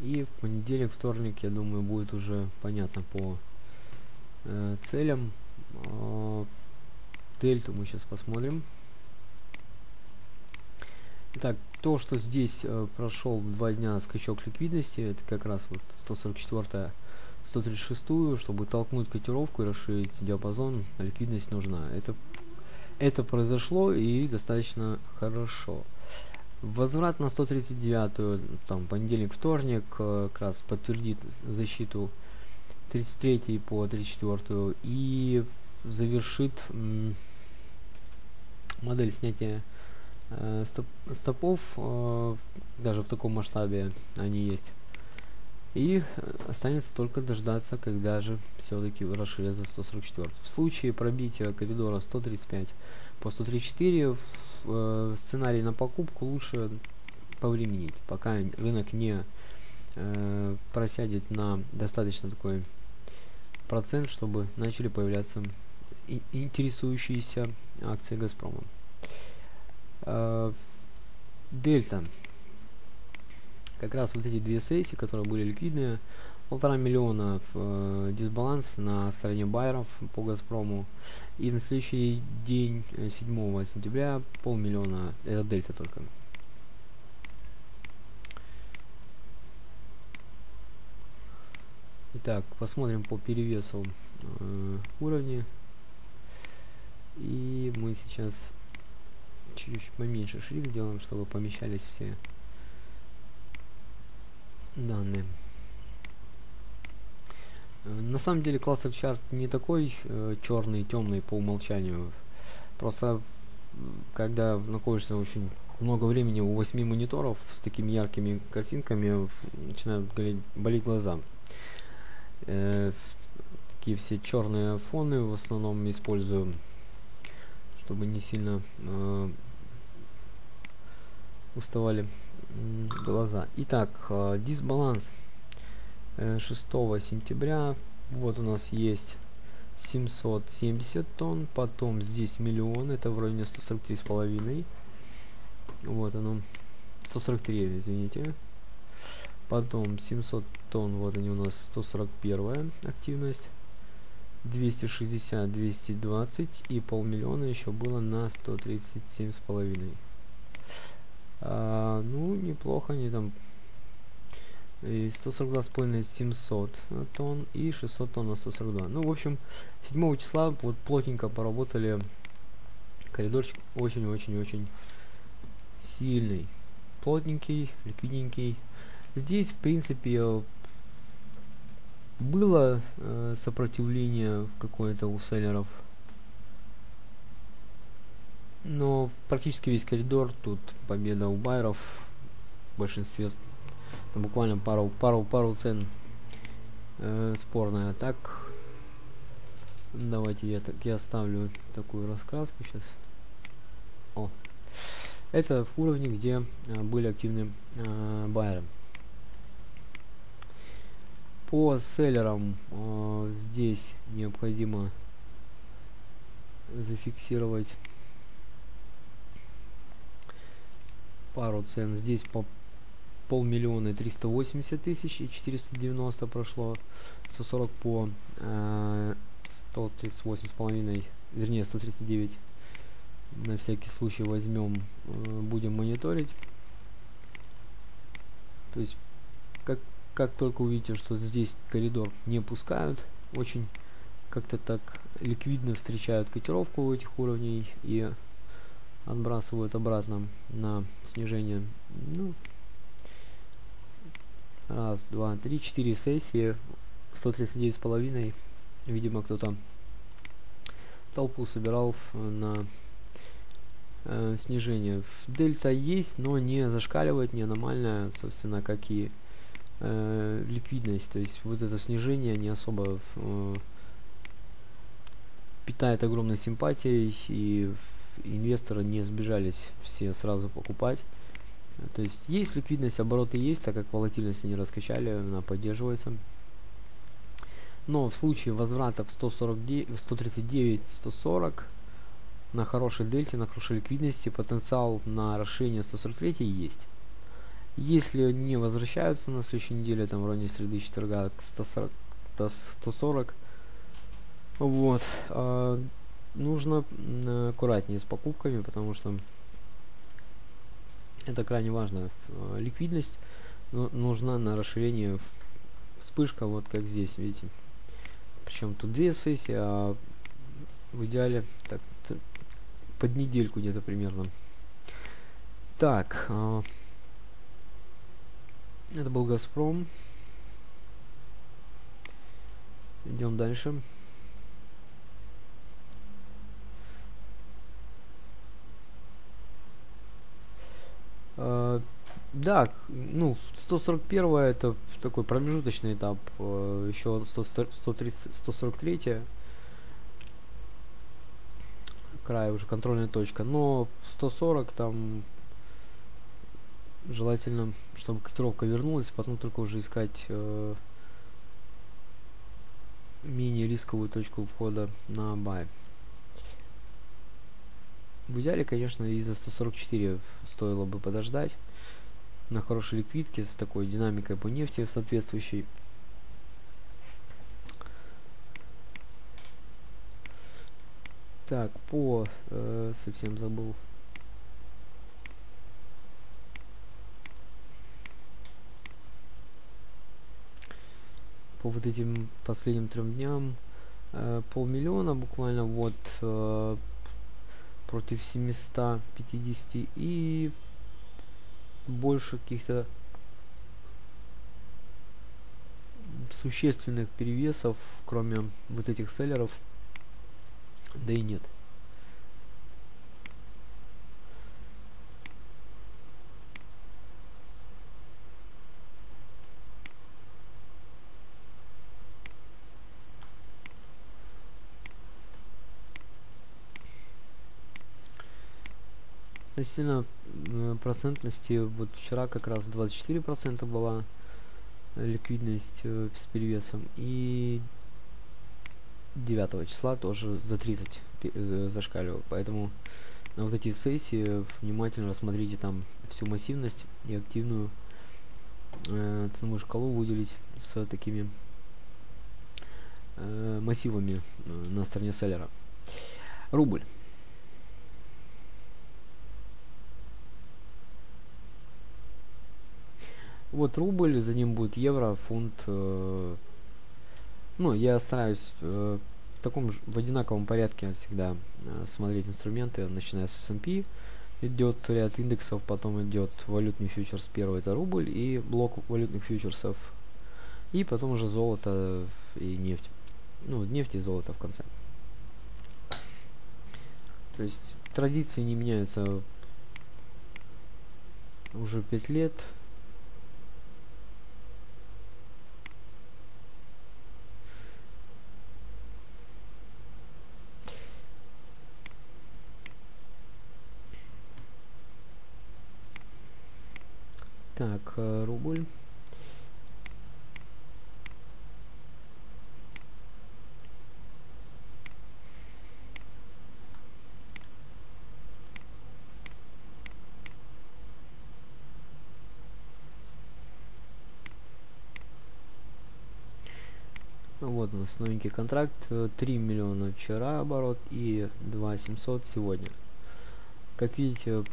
И в понедельник, вторник, я думаю, будет уже понятно по э, целям. Э, дельту мы сейчас посмотрим. Итак, то, что здесь э, прошел два дня скачок ликвидности, это как раз вот сто сорок четыре — сто тридцать шесть. Чтобы толкнуть котировку и расширить диапазон, ликвидность нужна. Это, это произошло, и достаточно хорошо. Возврат на сто тридцать девять, там понедельник, вторник, как раз подтвердит защиту тридцать три по тридцать четыре и завершит м, модель снятия э, стоп, стопов, э, даже в таком масштабе они есть. И останется только дождаться, когда же все-таки расширят за сто сорок четыре. В случае пробития коридора сто тридцать пять по сто тридцать четыре э, сценарий на покупку лучше повременить, пока рынок не э, просядет на достаточно такой процент, чтобы начали появляться интересующиеся акции Газпрома. Э, дельта. Как раз вот эти две сессии, которые были ликвидные, полтора миллиона э, дисбаланс на стороне байеров по Газпрому, и на следующий день, седьмого сентября, полмиллиона, это дельта только. Итак, посмотрим по перевесу э, уровни, и мы сейчас чуть-чуть поменьше шрифт сделаем, чтобы помещались все данные. На самом деле классик чарт не такой э, черный, темный по умолчанию. Просто когда находишься очень много времени у восьми мониторов с такими яркими картинками, начинают болеть, болеть глаза. Э, такие все черные фоны в основном использую, чтобы не сильно э, уставали глаза. Итак, дисбаланс шестого сентября. Вот у нас есть семьсот семьдесят тонн, потом здесь миллион, это в районе сто сорок три с половиной. Вот оно, сто сорок три, извините. Потом семьсот тонн, вот они у нас, сто сорок один активность, двести шестьдесят — двести двадцать, и полмиллиона еще было на сто тридцать семь с половиной. Uh, ну, неплохо они там. И сто сорок два с половиной — семьсот тонн, и шестьсот тонн на сто сорок два. Ну, в общем, седьмого числа вот плотненько поработали. Коридорчик очень-очень-очень сильный, плотненький, ликвидненький. Здесь, в принципе, было э, сопротивление какое-то у селлеров, но практически весь коридор, тут победа у байеров в большинстве, буквально пару пару пару цен э, спорная. Так, давайте я так я оставлю такую раскраску сейчас. О, это в уровне, где э, были активны э, байеры. По селлерам э, здесь необходимо зафиксировать пару цен. Здесь по полмиллиона, триста восемьдесят тысяч и четыреста девяносто прошло, сто сорок по сто тридцать восемь с половиной, вернее сто тридцать девять, на всякий случай возьмем, э, будем мониторить. То есть как как только увидите, что здесь коридор не пускают, очень как-то так ликвидно встречают котировку у этих уровней и отбрасывают обратно на снижение. Ну, раз, два, три, четыре сессии, сто тридцать девять с половиной. Видимо, кто-то толпу собирал на э, снижение. Дельта есть, но не зашкаливает, не аномальная, собственно, как и э, ликвидность. То есть вот это снижение не особо э, питает огромной симпатией, и инвесторы не сбежались все сразу покупать. То есть есть ликвидность, обороты есть, так как волатильность они раскачали, она поддерживается. Но в случае возвратов сто сорок, сто тридцать девять, сто сорок на хорошей дельте, на хорошей ликвидности, потенциал на расширение сто сорок три есть. Если не возвращаются на следующей неделе, там в районе среды четверга к сто сорок, вот, э, нужно аккуратнее с покупками, потому что это крайне важно. Ликвидность нужна на расширение. Вспышка, вот как здесь, видите. Причем тут две сессии, а в идеале так, под недельку где-то примерно. Так, э, это был Газпром. Идем дальше. Э, да, ну, сто сорок один это такой промежуточный этап, э, еще сто тридцать, сто сорок три край уже контрольная точка, но сто сорок там желательно, чтобы котировка вернулась, потом только уже искать э, менее рисковую точку входа на бай. В идеале, конечно, и за сто сорок четыре стоило бы подождать. На хорошей ликвидке с такой динамикой по нефти соответствующей. Так, по э, совсем забыл. По вот этим последним трем дням э, полмиллиона буквально, вот, э, против семисот пятидесяти и больше каких-то существенных перевесов, кроме вот этих селлеров, да и нет. Относительно процентности, вот вчера как раз двадцать четыре процента была ликвидность э, с перевесом, и девятого числа тоже за тридцать э, зашкаливал, поэтому на вот эти сессии внимательно рассмотрите там всю массивность и активную э, ценовую шкалу выделить с такими э, массивами э, на стороне селлера. Рубль. Вот рубль, за ним будет евро, фунт. Э, ну, я стараюсь э, в таком же, в одинаковом порядке всегда э, смотреть инструменты, начиная с эс энд пи. Идет ряд индексов, потом идет валютный фьючерс, первый это рубль, и блок валютных фьючерсов. И потом уже золото и нефть. Ну, нефть и золото в конце. То есть традиции не меняются уже пять лет. Так, рубль. Вот у нас новенький контракт. три миллиона вчера оборот и две тысячи семьсот сегодня. Как видите,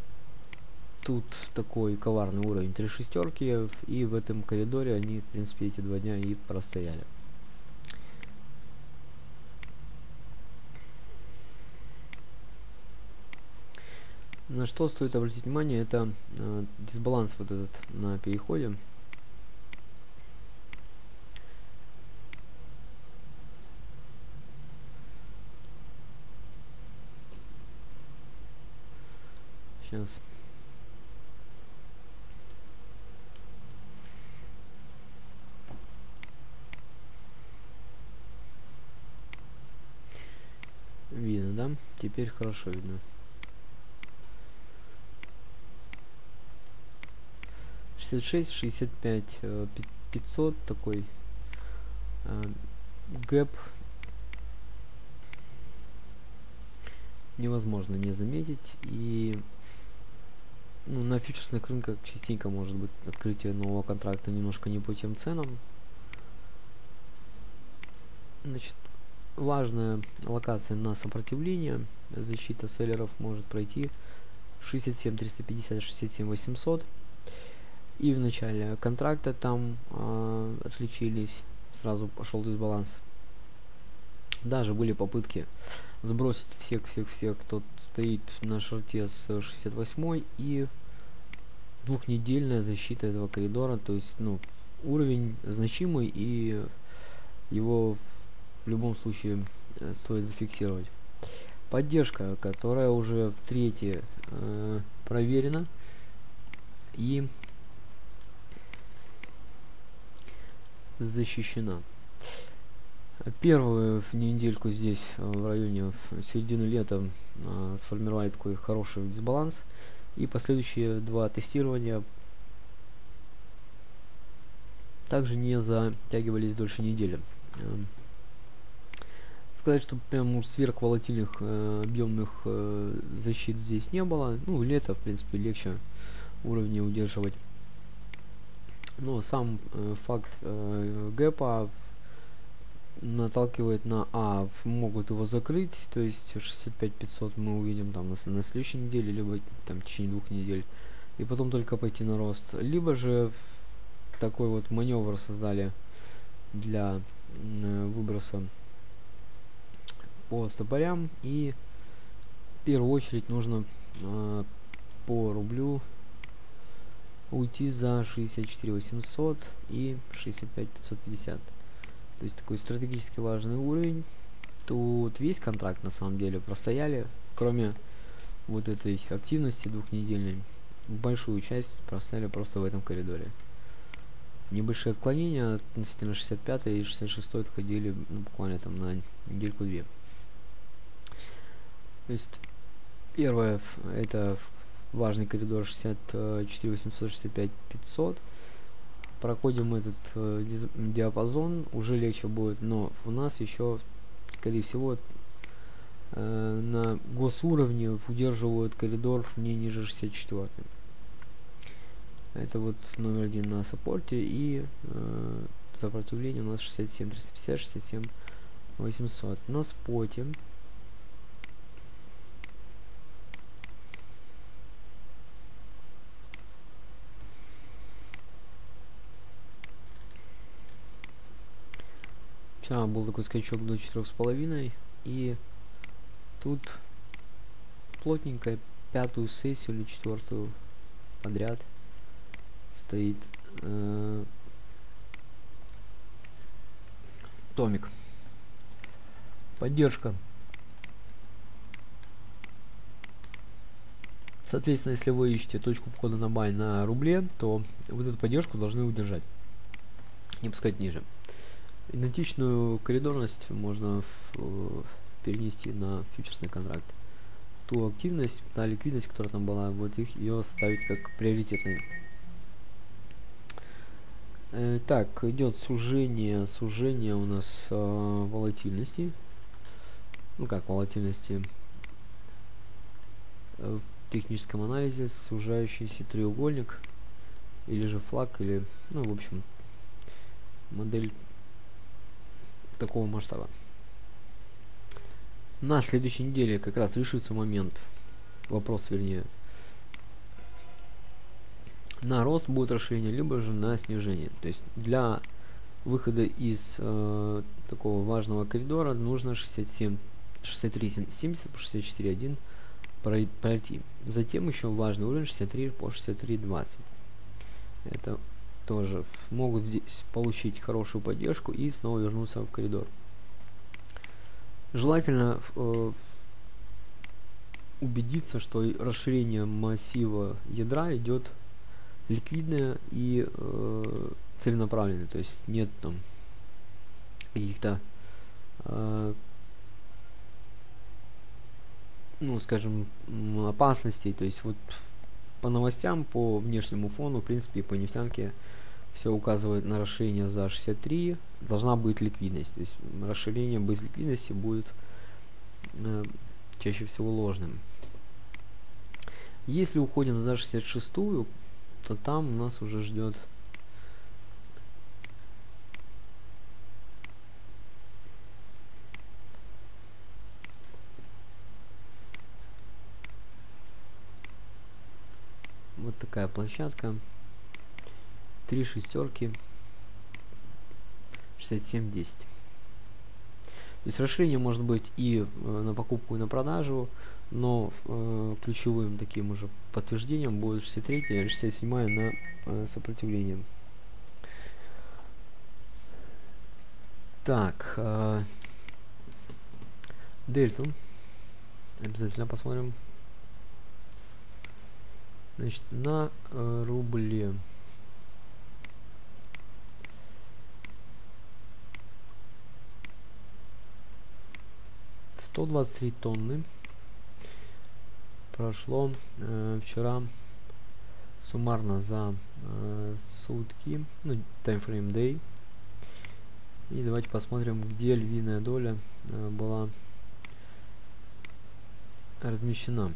тут такой коварный уровень, три шестерки, и в этом коридоре они, в принципе, эти два дня и простояли. На что стоит обратить внимание, это э, дисбаланс вот этот на переходе. Сейчас. Видно, да? Теперь хорошо видно. шестьдесят шесть, шестьдесят пять, пятьсот такой гэп. Невозможно не заметить. И ну, на фьючерсных рынках частенько может быть открытие нового контракта немножко не по тем ценам. Значит, важная локация на сопротивление. Защита селлеров может пройти шестьдесят семь триста пятьдесят, шестьдесят семь восемьсот. И в начале контракта там э, отличились, сразу пошел дисбаланс. Даже были попытки сбросить всех-всех-всех, кто стоит на шорте с шестьдесят восьмой, и двухнедельная защита этого коридора, то есть ну, уровень значимый, и его в любом случае стоит зафиксировать. Поддержка, которая уже в третье э, проверена, и защищена. Первую недельку здесь в районе в середины лета э, сформировали такой хороший дисбаланс, и последующие два тестирования также не затягивались дольше недели. Э, сказать, что прям уж сверхволатильных э, объемных э, защит здесь не было. Ну, лето, в принципе, легче уровни удерживать. Но сам э, факт э, гэпа наталкивает на а могут его закрыть, то есть шестьдесят пять пятьсот мы увидим там на, на следующей неделе, либо там в течение двух недель, и потом только пойти на рост, либо же такой вот маневр создали для э, выброса по стопорям, и в первую очередь нужно э, по рублю уйти за шестьдесят четыре восемьсот и шестьдесят пять пятьсот пятьдесят. То есть такой стратегически важный уровень. Тут весь контракт на самом деле простояли, кроме вот этой активности двухнедельной. Большую часть простояли просто в этом коридоре. Небольшие отклонения относительно шестьдесят пять и шестьдесят шесть отходили, ну, буквально там на недельку-две. То есть первое это важный коридор шестьдесят четыре восемьсот, шестьдесят пять пятьсот. Проходим этот э, диапазон, уже легче будет, но у нас еще, скорее всего, э, на госуровне удерживают коридор не ниже шестьдесят четыре. Это вот номер один на саппорте, и э, сопротивление у нас шестьдесят семь триста пятьдесят, шестьдесят семь восемьсот. На споте вчера был такой скачок до четырёх с половиной, и тут плотненько пятую сессию или четвертую подряд стоит э, томик. Поддержка. Соответственно, если вы ищете точку входа на бай на рубле, то вот эту поддержку должны удержать, не пускать ниже. Идентичную коридорность можно в, перенести на фьючерсный контракт. Ту активность, та ликвидность, которая там была, вот их ее ставить как приоритетную. Э, так, идет сужение, сужение у нас э, волатильности. Ну как волатильности? В техническом анализе сужающийся треугольник, или же флаг, или, ну в общем, модель такого масштаба. На следующей неделе как раз решится момент, вопрос вернее, на рост будет расширение, либо же на снижение. То есть для выхода из э, такого важного коридора нужно шестьдесят семь шестьдесят три семьдесят по шестьдесят четыре один пройти. Затем еще важный уровень шестьдесят три по шестьдесят три двадцать. Это тоже могут здесь получить хорошую поддержку и снова вернуться в коридор. Желательно э, убедиться, что расширение массива ядра идет ликвидное и э, целенаправленное, то есть нет там каких-то, э, ну скажем, опасностей. То есть вот по новостям, по внешнему фону, в принципе, по нефтянке все указывает на расширение за шестьдесят три, должна быть ликвидность, то есть расширение без ликвидности будет э, чаще всего ложным. Если уходим за шестьдесят шесть, то там нас уже ждет вот такая площадка, три шестерки, шестьдесят семь десять. То есть расширение может быть и э, на покупку, и на продажу, но э, ключевым таким уже подтверждением будет шестьдесят три, шестьдесят семь на э, сопротивление. Так, э, дельту обязательно посмотрим. Значит, на э, рубле. сто двадцать три тонны прошло э, вчера суммарно за э, сутки, ну, timeframe day. И давайте посмотрим, где львиная доля э, была размещена.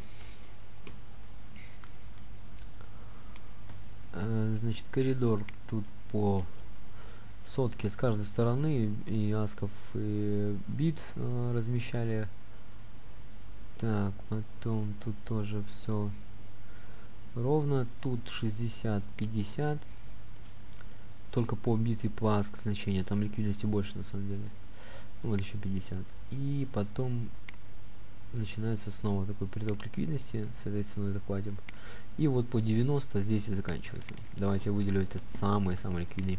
Э, значит, коридор тут по сотки с каждой стороны, и асков, и бит э, размещали. Так, потом тут тоже все ровно, тут шестьдесят пятьдесят, только по бит и по аск значения, там ликвидности больше на самом деле. Вот еще пятьдесят, и потом начинается снова такой приток ликвидности, с этой ценой захватим, и вот по девяносто здесь и заканчивается. Давайте я выделю этот самый-самый ликвидный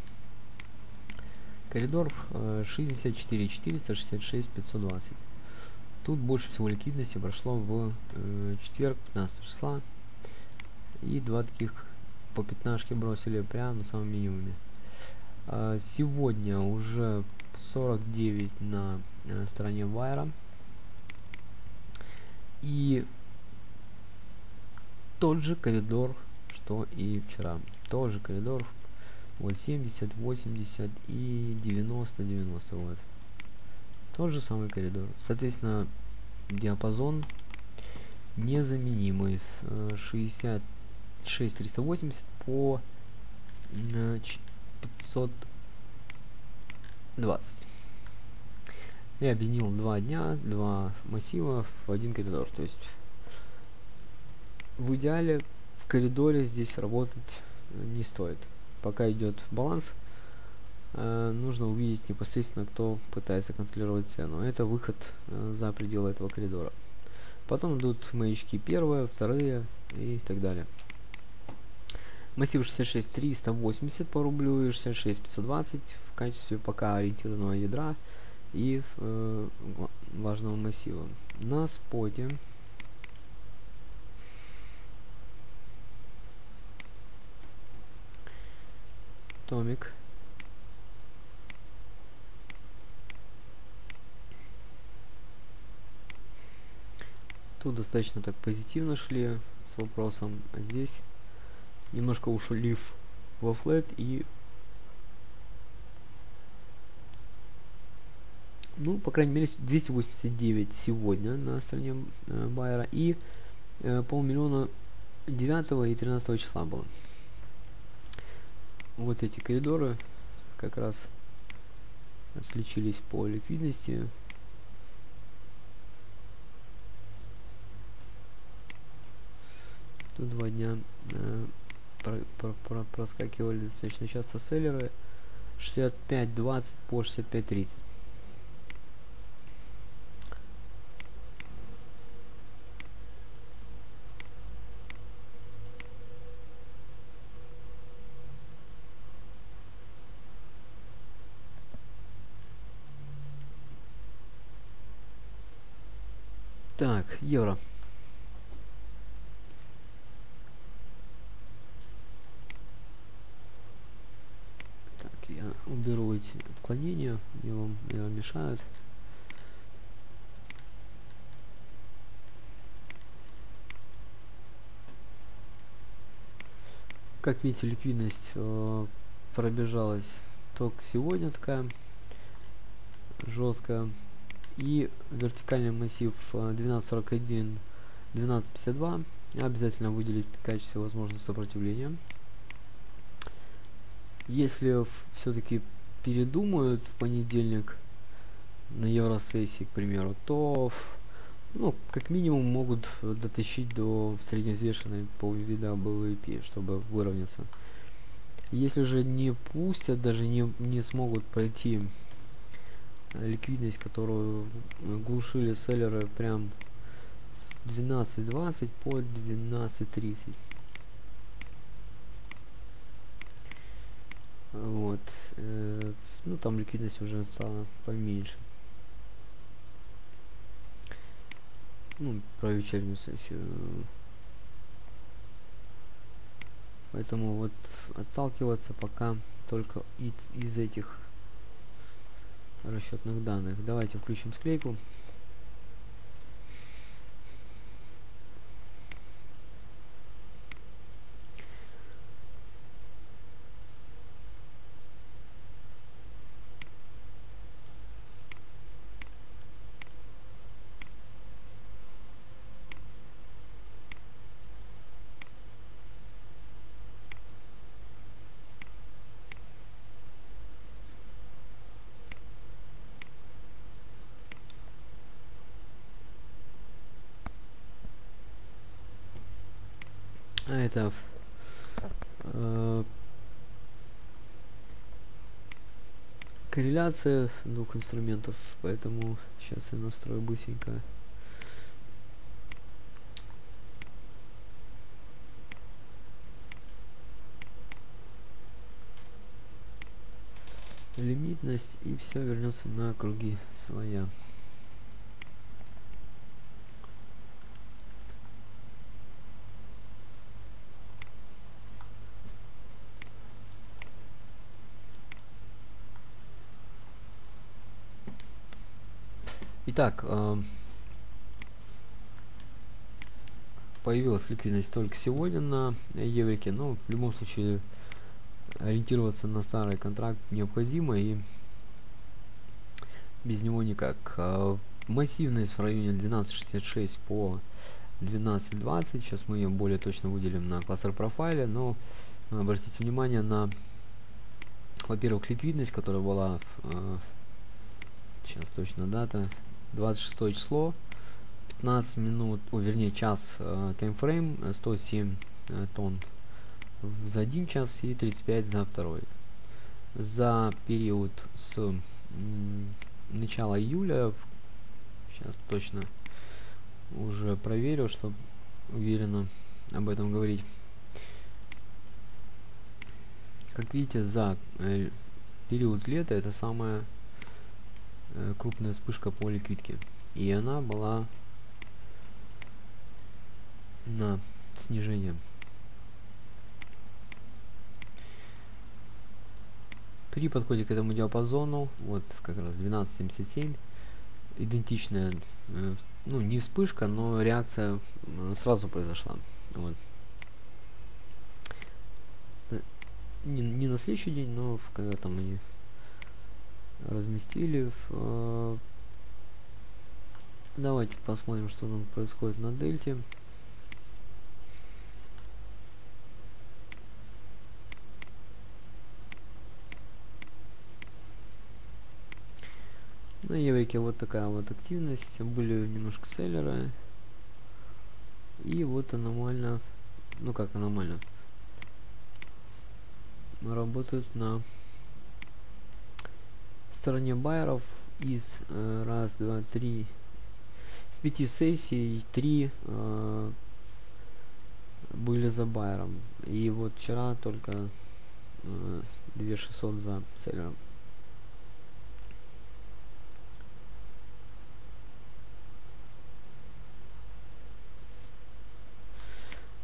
коридор, шестьдесят четыре четыреста, шестьдесят шесть пятьсот двадцать. Тут больше всего ликвидности прошло в э, четверг, пятнадцатого числа, и два таких по пятнашке бросили прямо на самом минимуме. А сегодня уже сорок девять на э, стороне вайра, и тот же коридор, что и вчера, тоже коридор. Вот семьдесят, восемьдесят и девяносто, девяносто, вот. Тот же самый коридор. Соответственно, диапазон незаменимый. шестьдесят шесть триста восемьдесят по пятьсот двадцать. Я объединил два дня, два массива в один коридор. То есть в идеале в коридоре здесь работать не стоит. Пока идет баланс, э, нужно увидеть непосредственно, кто пытается контролировать цену. Это выход э, за пределы этого коридора. Потом идут маячки первые, вторые и так далее. Массив шестьдесят шесть триста восемьдесят по рублю и шестьдесят шесть пятьсот двадцать в качестве пока ориентированного ядра и э, важного массива. На споте томик тут достаточно так позитивно шли с вопросом, а здесь немножко ушли во флэт, и ну по крайней мере двести восемьдесят девять сегодня на стороне э, байера, и э, полмиллиона девятого и тринадцатого числа было. Вот эти коридоры как раз отличились по ликвидности. Тут два дня э, про, про, про, проскакивали достаточно часто селлеры. шестьдесят пять двадцать по шестьдесят пять тридцать. Так, евро. быть отклонения, мне вам, мне вам мешают. Как видите, ликвидность э, пробежалась только сегодня, такая жесткая. И вертикальный массив двенадцать сорок один, двенадцать пятьдесят два обязательно выделить в качестве возможности сопротивления. Если все-таки передумают в понедельник на евросессии, к примеру, то ну, как минимум могут дотащить до средневзвешенной по вида Б Л П, чтобы выровняться. Если же не пустят, даже не, не смогут пройти ликвидность, которую глушили селлеры прям с двенадцать двадцать по двенадцать тридцать. Вот. Ну, там ликвидность уже стала поменьше. Ну, про вечернюю сессию. Поэтому вот отталкиваться пока только из, из этих расчетных данных. Давайте включим склейку. Это э, корреляция двух инструментов, поэтому сейчас я настрою быстренько. Лимитность, и все вернется на круги своя. Итак, э, появилась ликвидность только сегодня на еврике, но в любом случае ориентироваться на старый контракт необходимо, и без него никак. Э, массивность в районе двенадцать шестьдесят шесть по двенадцать двадцать, сейчас мы ее более точно выделим на кластер профайле, но обратите внимание на, во-первых, ликвидность, которая была, э, сейчас точно дата, двадцать шестое число, пятнадцать минут, о, вернее час таймфрейм, э, сто семь э, тонн за один час и тридцать пять за второй. За период с м, начала июля, сейчас точно уже проверю, чтобы уверенно об этом говорить. Как видите, за э, период лета это самая крупная вспышка по ликвидке, и она была на снижение. При подходе к этому диапазону, вот как раз двенадцать семьдесят семь, идентичная, ну не вспышка, но реакция сразу произошла. Вот. Не, не на следующий день, но когда там они разместили. В, э, давайте посмотрим, что там происходит на дельте. На еврике вот такая вот активность. Были немножко селлеры. И вот аномально, ну как аномально, работают на стороне байеров из э, раз, два, три, с пяти сессий три э, были за байером, и вот вчера только э, две тысячи шестьсот за селлером.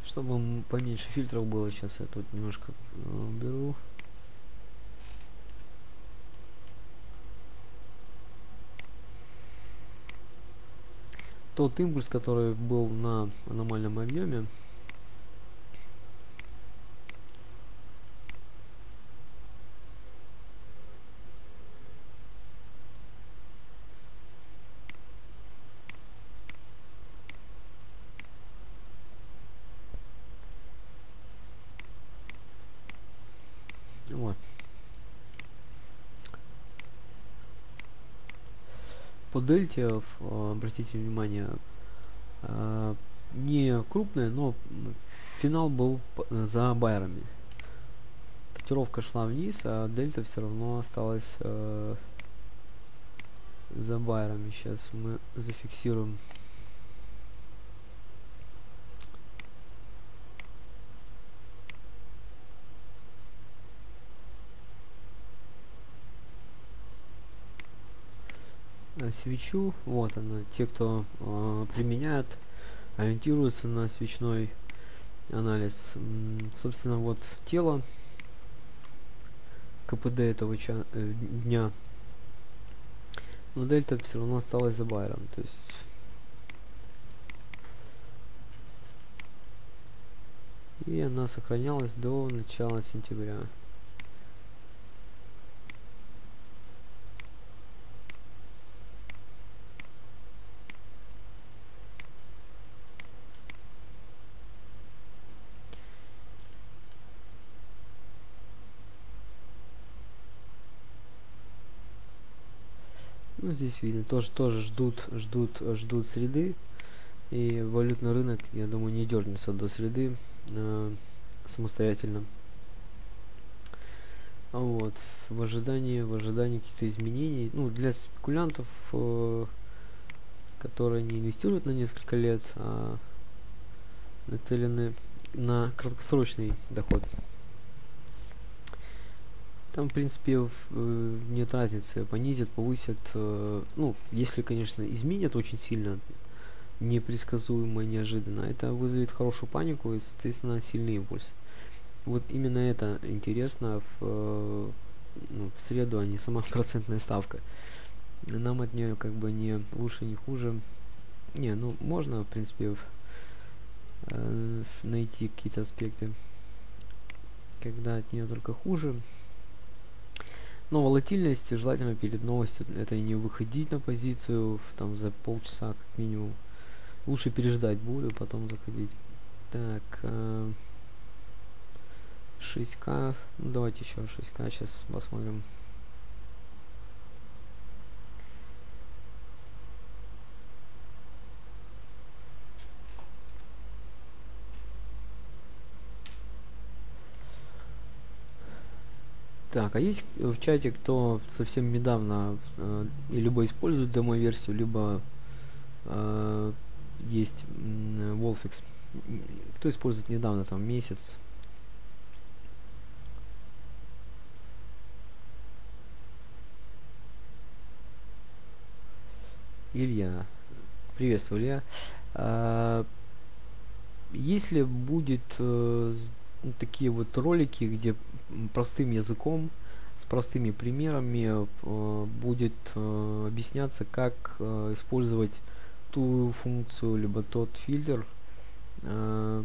Чтобы поменьше фильтров было, сейчас я тут немножко э, уберу. тот импульс, который был на аномальном объеме, вот. По дельте, обратите внимание, не крупная, но финал был за байерами. Котировка шла вниз, а дельта все равно осталась за байерами. Сейчас мы зафиксируем. Свечу, вот она. Те, кто э, применяет, ориентируются на свечной анализ. Собственно, вот тело КПД этого ча э, дня, но дельта все равно осталась за байером, то есть и она сохранялась до начала сентября. Здесь видно, тоже тоже ждут ждут ждут среды, и валютный рынок, я думаю, не дернется до среды э, самостоятельно. Вот, в ожидании в ожидании каких-то изменений, ну, для спекулянтов, э, которые не инвестируют на несколько лет, а нацелены на краткосрочный доход. Там, в принципе, нет разницы, понизят, повысят, ну, если, конечно, изменят очень сильно, непредсказуемо, неожиданно, это вызовет хорошую панику и, соответственно, сильный импульс. Вот именно это интересно, в, ну, в среду, а не сама процентная ставка. Нам от нее как бы не лучше, не хуже. Не, ну, можно, в принципе, найти какие-то аспекты, когда от нее только хуже. Но волатильность желательно перед новостью, это не выходить на позицию там за полчаса как минимум. Лучше переждать бурю, потом заходить. Так, э, шесть ка, ну, давайте еще шесть ка сейчас посмотрим. Так, а есть в чате, кто совсем недавно э, либо использует демо-версию, либо э, есть э, Volfix. Кто использует недавно, там, месяц? Илья. Приветствую, Илья. Э, если будет э, такие вот ролики, где простым языком, с простыми примерами э, будет э, объясняться, как э, использовать ту функцию либо тот фильтр, э,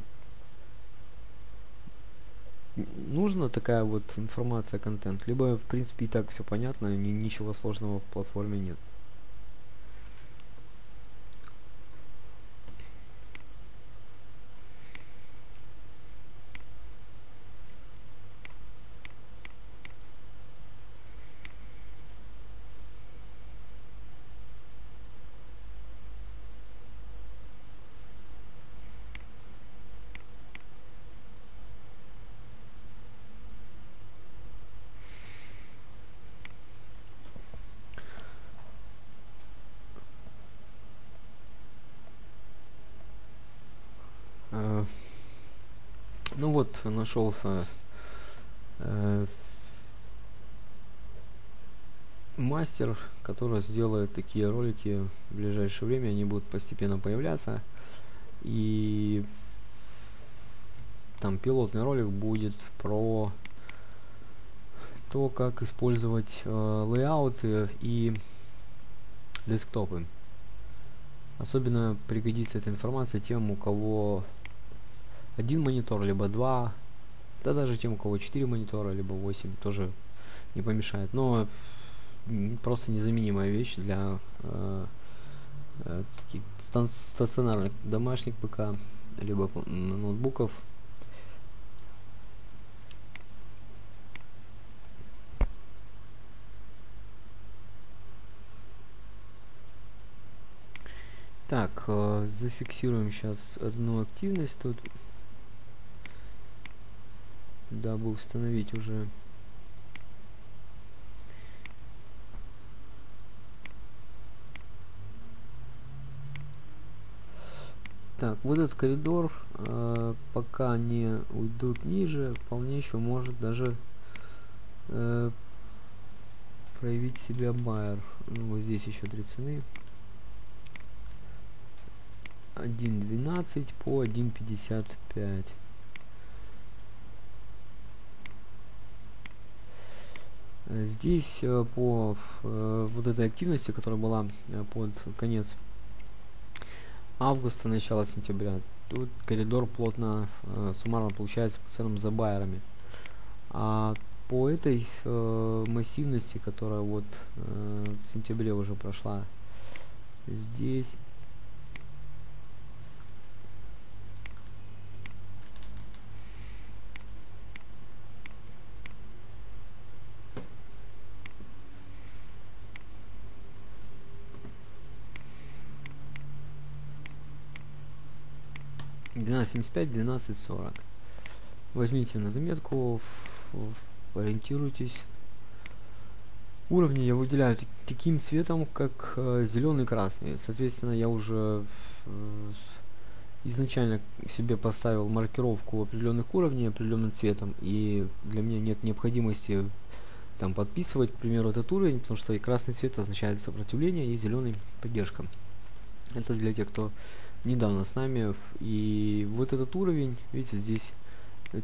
нужна такая вот информация, контент, либо, в принципе, и так все понятно, ни, ничего сложного в платформе нет. Ну вот, нашелся э, мастер, который сделает такие ролики в ближайшее время, они будут постепенно появляться, и там пилотный ролик будет про то, как использовать э, лейауты и десктопы. Особенно пригодится эта информация тем, у кого один монитор, либо два, да даже тем, у кого четыре монитора, либо восемь, тоже не помешает. Но просто незаменимая вещь для э, э, таких стационарных домашних ПК, либо ноутбуков. Так, э, зафиксируем сейчас одну активность тут, дабы установить уже. Так, вот этот коридор, э, пока не уйдут ниже, вполне еще может даже э, проявить себя байер. Ну, вот здесь еще три цены. один двенадцать по один пятьдесят пять. Здесь э, по э, вот этой активности, которая была э, под конец августа, начало сентября, тут коридор плотно э, суммарно получается по ценам за байерами. А по этой э, массивности, которая вот э, в сентябре уже прошла, здесь двенадцать семьдесят пять, двенадцать сорок. Возьмите на заметку, ориентируйтесь. Уровни я выделяю таким цветом, как э, зеленый и красный. Соответственно, я уже э, изначально себе поставил маркировку определенных уровней определенным цветом, и для меня нет необходимости там подписывать, к примеру, этот уровень, потому что и красный цвет означает сопротивление, и зеленый — поддержка. Это для тех, кто недавно с нами. И вот этот уровень, видите, здесь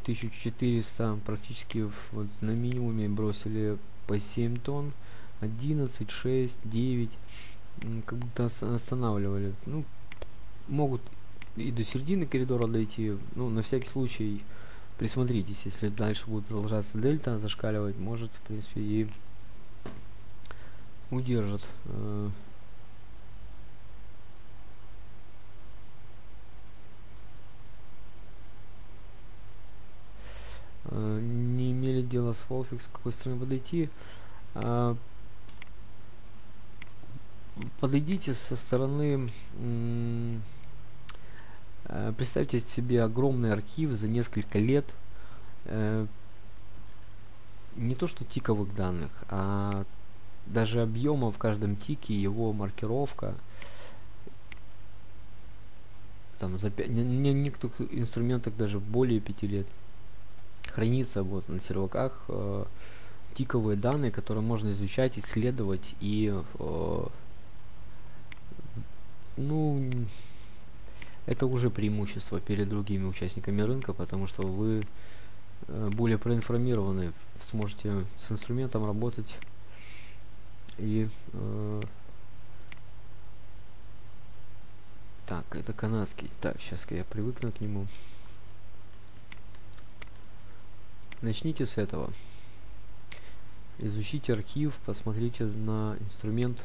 тысяча четыреста, практически вот на минимуме бросили по семь тонн, одиннадцать, шесть, девять, как будто останавливали. Ну, могут и до середины коридора дойти, ну, на всякий случай присмотритесь, если дальше будет продолжаться дельта, зашкаливать, может, в принципе, и удержит. Не имели дела с Volfix, с какой стороны подойти. Подойдите со стороны, представьте себе огромный архив за несколько лет, не то что тиковых данных, а даже объема в каждом тике, его маркировка. Там за пять, не некоторых инструментах даже более пяти лет хранится вот на серваках э, тиковые данные, которые можно изучать, исследовать и э, ну это уже преимущество перед другими участниками рынка, потому что вы э, более проинформированы, сможете с инструментом работать и э, так, это канадский, так, сейчас я привыкну к нему. Начните с этого. Изучите архив, посмотрите на инструмент,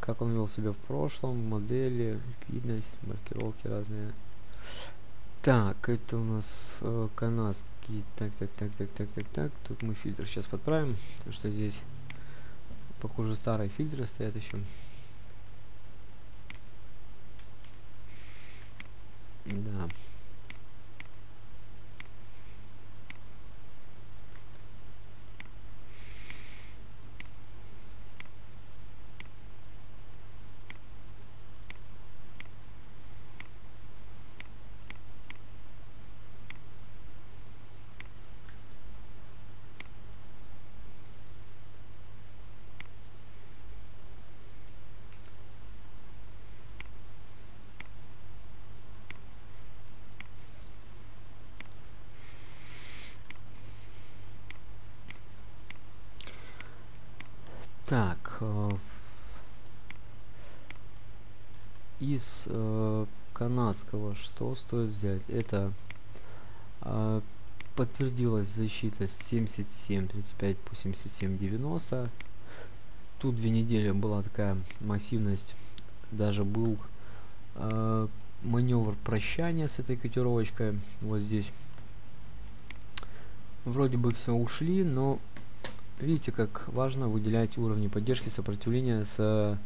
как он вел себя в прошлом, модели, ликвидность, маркировки разные. Так, это у нас э, канадский. Так, так, так, так, так, так, так. Тут мы фильтр сейчас подправим, потому что здесь, похоже, старые фильтры стоят еще. Да. Так, из э, канадского что стоит взять? Это э, подтвердилась защита семьдесят семь тридцать пять по семьдесят семь девяносто. Тут две недели была такая массивность, даже был э, маневр прощания с этой котировочкой. Вот здесь вроде бы все ушли, но видите, как важно выделять уровни поддержки, сопротивления с,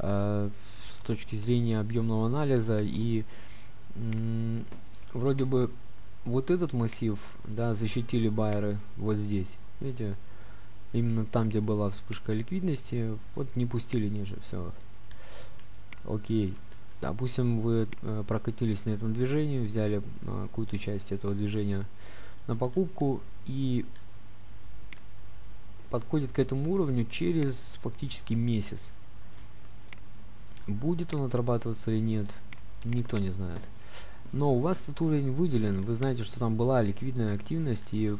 э, с точки зрения объемного анализа. И м, вроде бы вот этот массив, да, защитили байеры вот здесь, видите, именно там, где была вспышка ликвидности, вот не пустили ниже, все окей. Допустим, вы э, прокатились на этом движении, взяли э, какую-то часть этого движения на покупку и подходит к этому уровню через фактически месяц. Будет он отрабатываться или нет, никто не знает. Но у вас этот уровень выделен, вы знаете, что там была ликвидная активность, и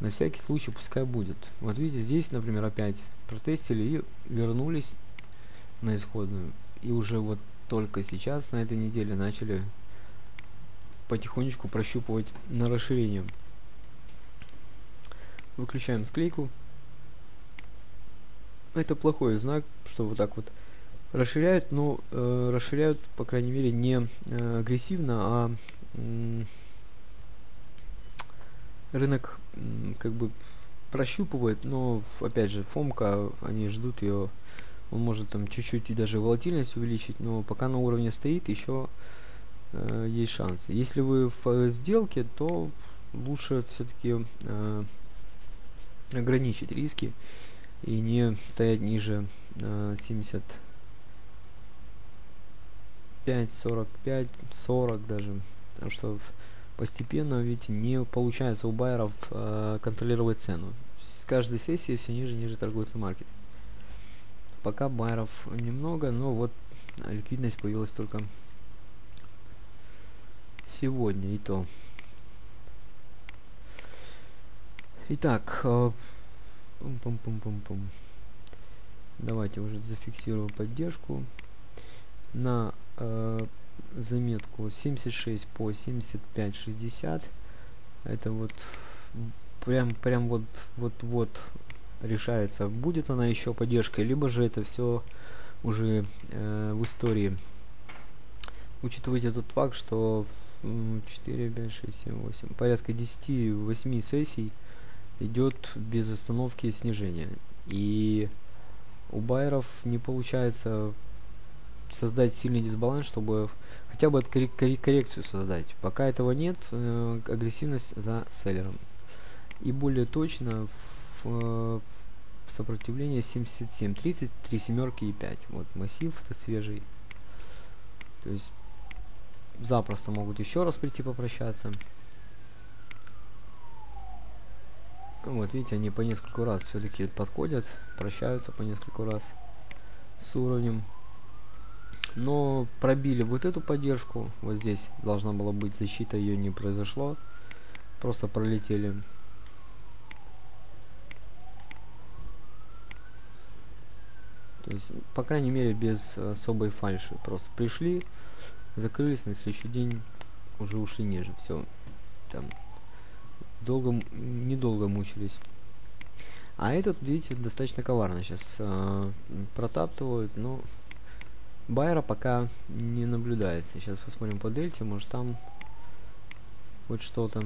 на всякий случай пускай будет. Вот видите, здесь, например, опять протестили и вернулись на исходную. И уже вот только сейчас, на этой неделе, начали потихонечку прощупывать на расширение. Выключаем склейку. Это плохой знак, что вот так вот расширяют, но э, расширяют, по крайней мере, не э, агрессивно, а э, рынок э, как бы прощупывает, но опять же фомка, они ждут ее, он может там чуть-чуть и даже волатильность увеличить, но пока на уровне стоит, еще э, есть шанс. Если вы в сделке, то лучше все-таки э, ограничить риски и не стоять ниже э, семьдесят пять сорок пять сорок даже, потому что постепенно, видите, не получается у байеров э, контролировать цену. С каждой сессии все ниже ниже торгуется маркет. Пока байеров немного, но вот ликвидность появилась только сегодня, и то. Итак, э, пум -пум -пум -пум -пум. Давайте уже зафиксирую поддержку на э, заметку семьдесят шесть по семьдесят пять шестьдесят. Это вот прям прям вот вот вот решается, будет она еще поддержкой, либо же это все уже э, в истории. Учитывайте тот факт, что четыре пять шесть семь восемь порядка десяти восьми сессий идет без остановки снижения, и у байеров не получается создать сильный дисбаланс, чтобы хотя бы коррекцию создать. Пока этого нет, э, агрессивность за селлером. И более точно в, э, в сопротивление семьдесят семь тридцать, три семерки и пять. Вот массив этот свежий. То есть запросто могут еще раз прийти попрощаться. Вот видите, они по нескольку раз все-таки подходят, прощаются по нескольку раз с уровнем. Но пробили вот эту поддержку, вот здесь должна была быть защита, ее не произошло, просто пролетели. То есть, по крайней мере, без особой фальши, просто пришли, закрылись, на следующий день уже ушли ниже, все, там долго, недолго мучились. А этот, видите, достаточно коварно сейчас э, протаптывают, но байера пока не наблюдается. Сейчас посмотрим по дельте, может там хоть что-то.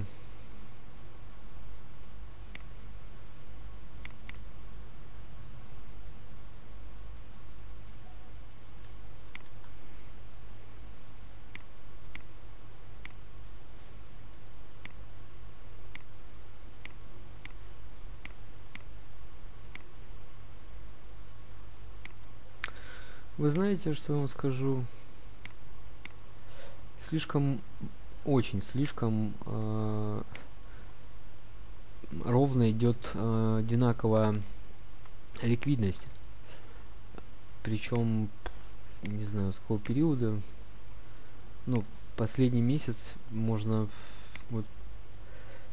Вы знаете, что я вам скажу? Слишком, очень слишком э, ровно идет э, одинаковая ликвидность. Причем, не знаю, с какого периода. Ну, последний месяц можно вот,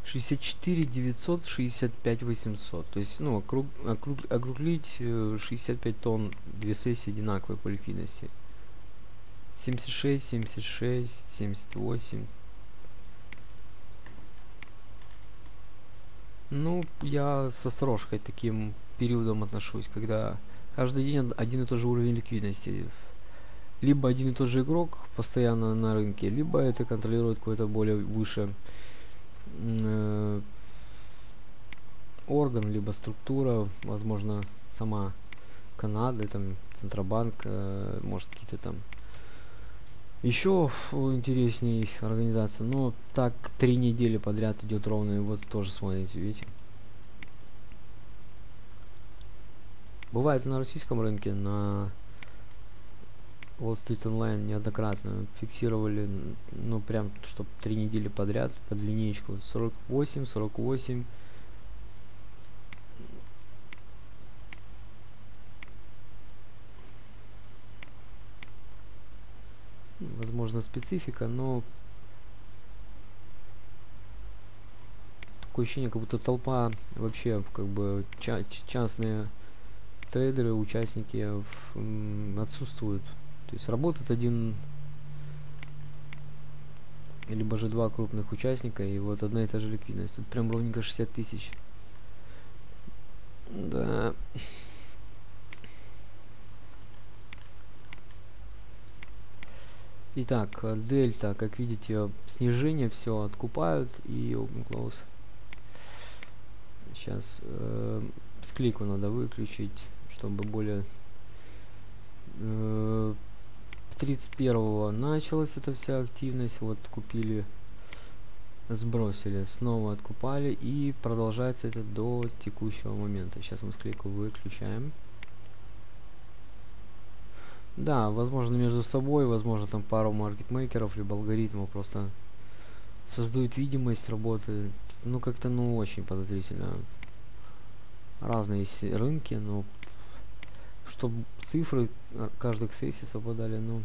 шестьдесят четыре девятьсот, шестьдесят пять восемьсот, то есть, ну, округ, округ, округлить шестьдесят пять тонн, две сессии одинаковые по ликвидности. семьдесят шесть, семьдесят шесть, семьдесят восемь. Ну, я с осторожкой таким периодом отношусь, когда каждый день один и тот же уровень ликвидности. Либо один и тот же игрок постоянно на рынке, либо это контролирует какой-то более выше э, орган, либо структура, возможно, сама Канада, там, Центробанк, э, может, какие-то там еще интереснее организация. Но так три недели подряд идет ровно, и вот тоже смотрите, видите. Бывает на российском рынке, на Wall Street Online неоднократно фиксировали, ну прям, чтобы три недели подряд под линейку сорок восемь, сорок восемь. Возможно, специфика, но такое ощущение, как будто толпа вообще, как бы ча частные трейдеры, участники отсутствуют. То есть работает один либо же два крупных участника, и вот одна и та же ликвидность. Тут прям ровненько шестьдесят тысяч. Да. Итак, дельта, как видите, снижение, все откупают, и open close. Сейчас э, склейку надо выключить, чтобы более... Э, тридцать первого началась эта вся активность, вот купили, сбросили, снова откупали, и продолжается это до текущего момента. Сейчас мы склейку выключаем. Да, возможно, между собой, возможно, там пару маркетмейкеров либо алгоритмов просто создают видимость работы. Ну, как-то, ну, очень подозрительно. Разные рынки, но чтобы цифры каждых сессий совпадали, ну.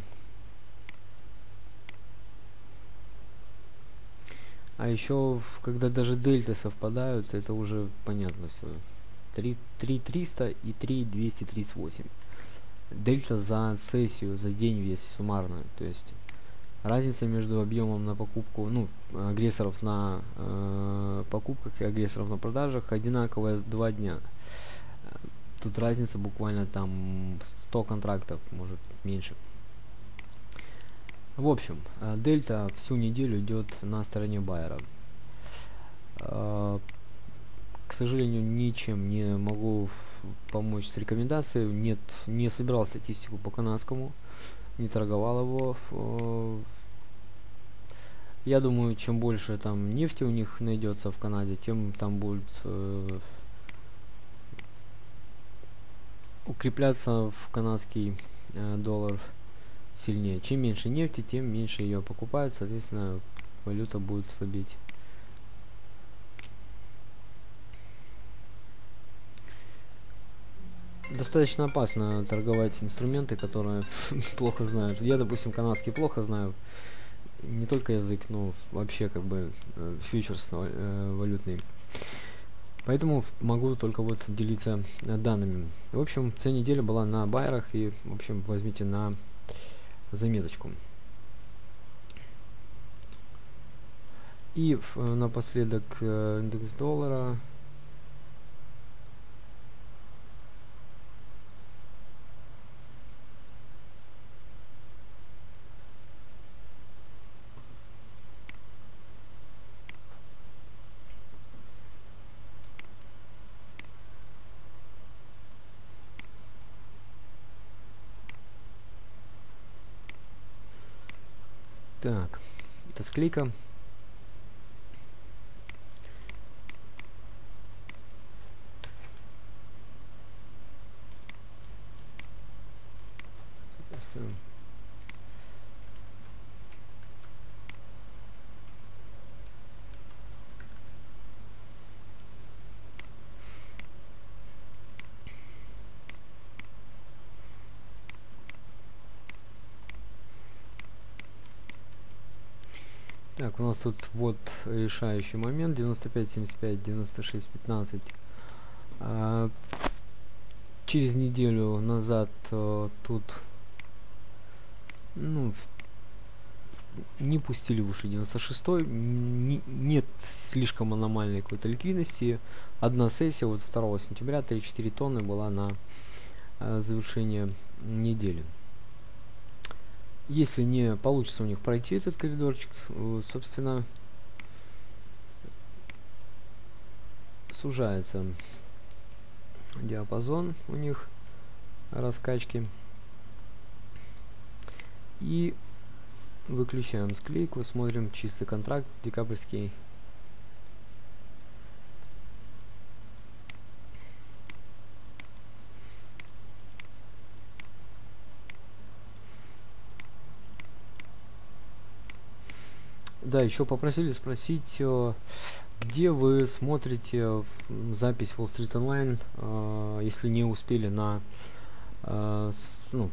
А еще, когда даже дельты совпадают, это уже понятно все. три триста и три двести тридцать восемь. Дельта за сессию, за день весь суммарно, то есть разница между объемом на покупку, ну, агрессоров на э, покупках и агрессоров на продажах одинаковая с два дня. Тут разница буквально там сто контрактов, может, меньше. В общем, дельта всю неделю идет на стороне байера. Э, к сожалению, ничем не могу помочь с рекомендацией. Нет, не собирал статистику по канадскому, не торговал его. Я думаю, чем больше там нефти у них найдется в Канаде, тем там будет э, укрепляться в канадский э, доллар сильнее. Чем меньше нефти, тем меньше ее покупают, соответственно, валюта будет слабеть. Достаточно опасно торговать инструменты, которые плохо знают. Я, допустим, канадский плохо знаю. Не только язык, но вообще как бы э, фьючерс э, валютный. Поэтому могу только вот делиться э, данными. В общем, вся неделя была на байерах, и, в общем, возьмите на заметочку. И э, напоследок э, индекс доллара. Так, это склейка. Поставим. Так, у нас тут вот решающий момент. девяносто пять, семьдесят пять, девяносто шесть, пятнадцать. А, через неделю назад а, тут ну, не пустили выше девяносто шестой, не, нет слишком аномальной какой-то ликвидности. Одна сессия вот второго сентября тридцать четыре тонны была на э, завершение недели. Если не получится у них пройти этот коридорчик, э, собственно, сужается диапазон у них раскачки. И выключаем склейку, смотрим чистый контракт декабрьский. Да, еще попросили спросить, где вы смотрите запись Wall Street Online, если не успели на, ну,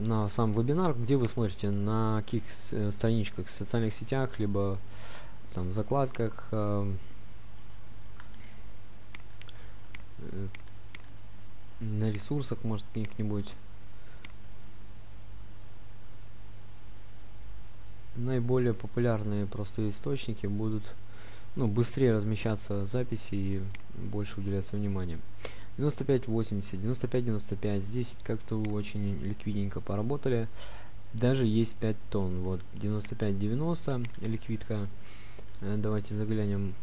на сам вебинар, где вы смотрите, на каких страничках, в социальных сетях, либо там в закладках. На ресурсах, может, каких-нибудь. Наиболее популярные просто источники будут, ну, быстрее размещаться записи и больше уделяться внимания. девяносто пять восемьдесят, девяносто пять девяносто пять, здесь как-то очень ликвидненько поработали, даже есть пять тонн. Вот девяносто пять девяносто ликвидка. Давайте заглянем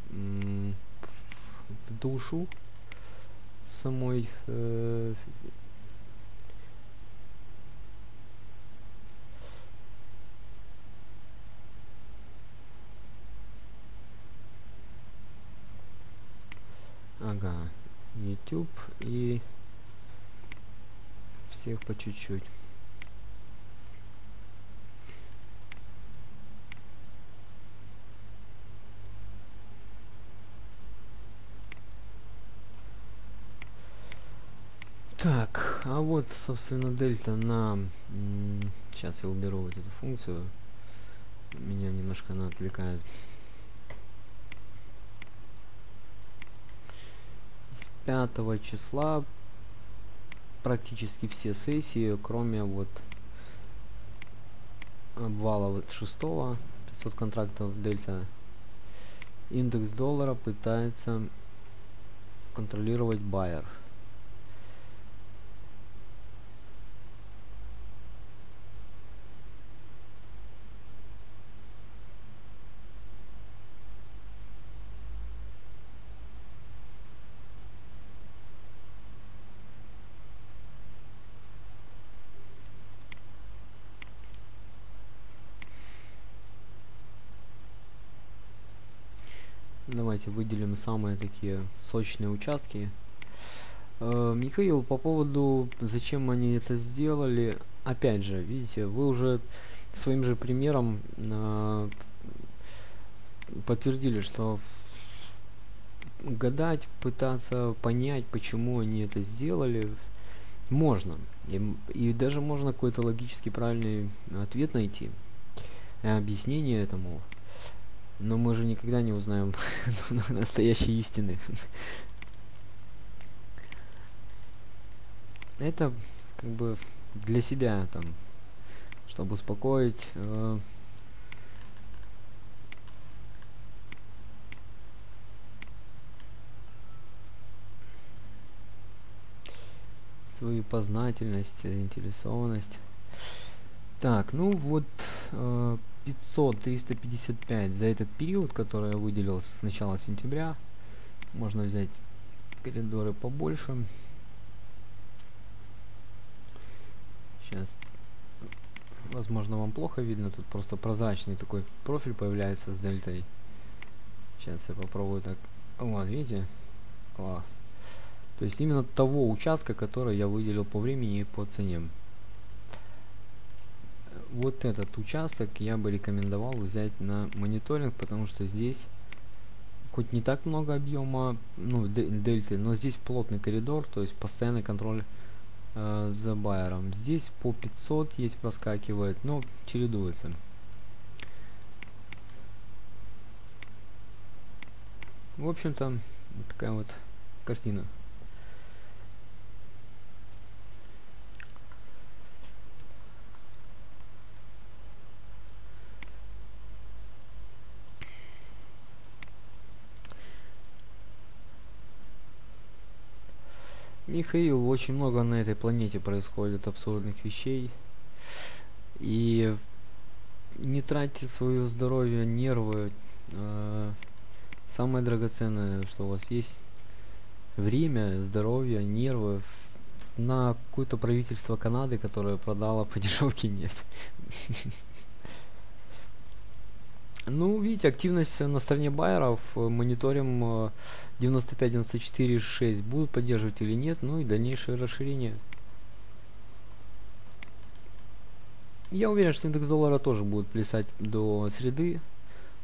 в душу самой э Ага, YouTube и всех по чуть-чуть. Так, а вот, собственно, дельта на... Сейчас я уберу вот эту функцию. Меня немножко она отвлекает. пятого числа практически все сессии, кроме вот обвала вот шестого, пятьсот контрактов дельта. Индекс доллара пытается контролировать байер. Давайте выделим самые такие сочные участки. Э, Михаил, по поводу, зачем они это сделали, опять же, видите, вы уже своим же примером э, подтвердили, что гадать, пытаться понять, почему они это сделали, можно. И, и даже можно какой-то логически правильный ответ найти, объяснение этому. Но мы же никогда не узнаем настоящей истины. Это как бы для себя, там, чтобы успокоить. Э свою познательность, заинтересованность. Так, ну вот... Э пятьсот триста пятьдесят пять за этот период, который я выделил с начала сентября. Можно взять коридоры побольше. Сейчас, возможно, вам плохо видно, тут просто прозрачный такой профиль появляется с дельтой. Сейчас я попробую так. Вот, видите? О. То есть именно того участка, который я выделил по времени и по цене. Вот этот участок я бы рекомендовал взять на мониторинг, потому что здесь хоть не так много объема, ну, дельты, но здесь плотный коридор, то есть постоянный контроль э, за байером. Здесь по пятьсот есть, проскакивает, но чередуется. В общем-то, вот такая вот картина. Михаил, очень много на этой планете происходит абсурдных вещей. И не тратьте свое здоровье, нервы. Э, самое драгоценное, что у вас есть, время, здоровье, нервы на какое-то правительство Канады, которое продало по дешевке нефть. Ну, видите, активность на стороне байеров, мониторим девяносто пять, девяносто четыре, шесть, будут поддерживать или нет, ну и дальнейшее расширение. Я уверен, что индекс доллара тоже будет плясать до среды,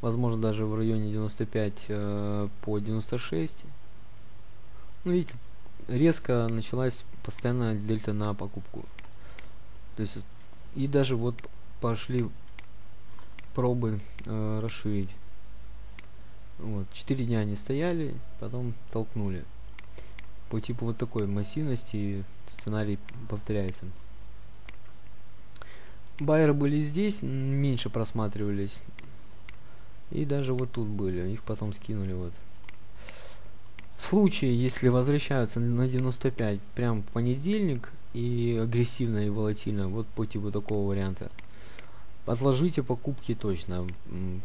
возможно даже в районе девяносто пять по девяносто шесть. Ну, видите, резко началась постоянная дельта на покупку, то есть и даже вот пошли пробы э, расширить. Вот четыре дня они стояли, потом толкнули по типу вот такой массивности. Сценарий повторяется. Байеры были здесь, меньше просматривались, и даже вот тут были, их потом скинули. Вот в случае, если возвращаются на девяносто пять прям в понедельник и агрессивно и волатильно, вот по типу такого варианта, отложите покупки точно,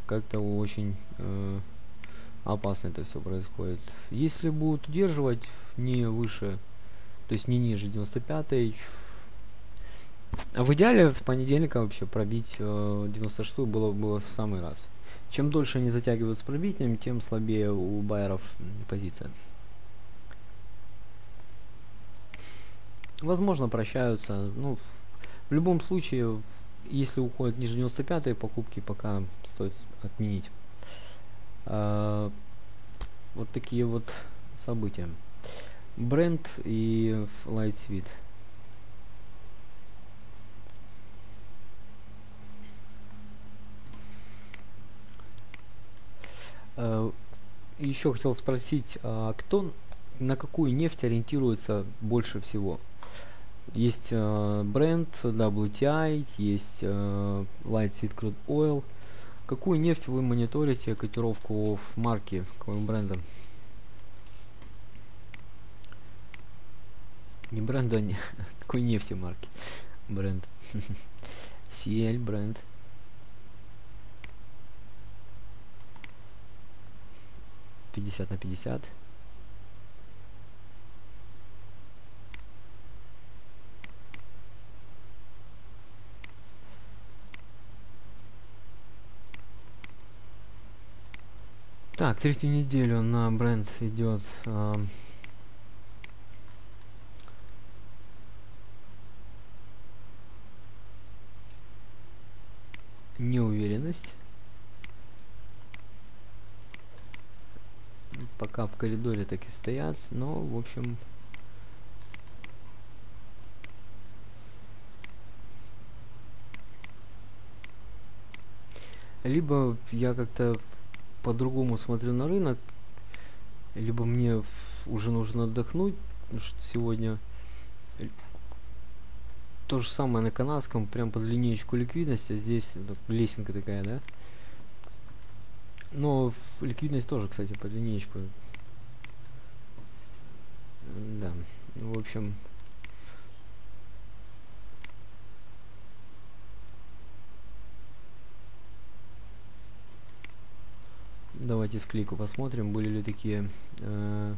как-то очень э, опасно это все происходит. Если будут удерживать не выше, то есть не ниже девяносто пять, а в идеале с понедельника вообще пробить э, девяносто шесть было бы в самый раз. Чем дольше они затягивают с пробитием, тем слабее у байеров позиция. Возможно, прощаются. Ну, в любом случае, если уходит ниже девяносто пять, покупки пока стоит отменить. А, вот такие вот события. Brent и Light Sweet. А, еще хотел спросить, а кто, на какую нефть ориентируется больше всего? Есть э, Brent, дабл ю ти ай, есть э, Light Sweet Crude Oil. Какую нефть вы мониторите, котировку в марке, какого бренда? Не бренда, не, какой нефти марки? Brent. си эл, Brent. пятьдесят на пятьдесят. Так, третью неделю на бренд идет э, неуверенность. Пока в коридоре так и стоят, но в общем либо я как-то по-другому смотрю на рынок, либо мне уже нужно отдохнуть, потому что сегодня то же самое на канадском, прям под линеечку ликвидности, а здесь лесенка такая, да? Но ликвидность тоже, кстати, под линеечку. Да, в общем... Давайте с клику посмотрим, были ли такие э,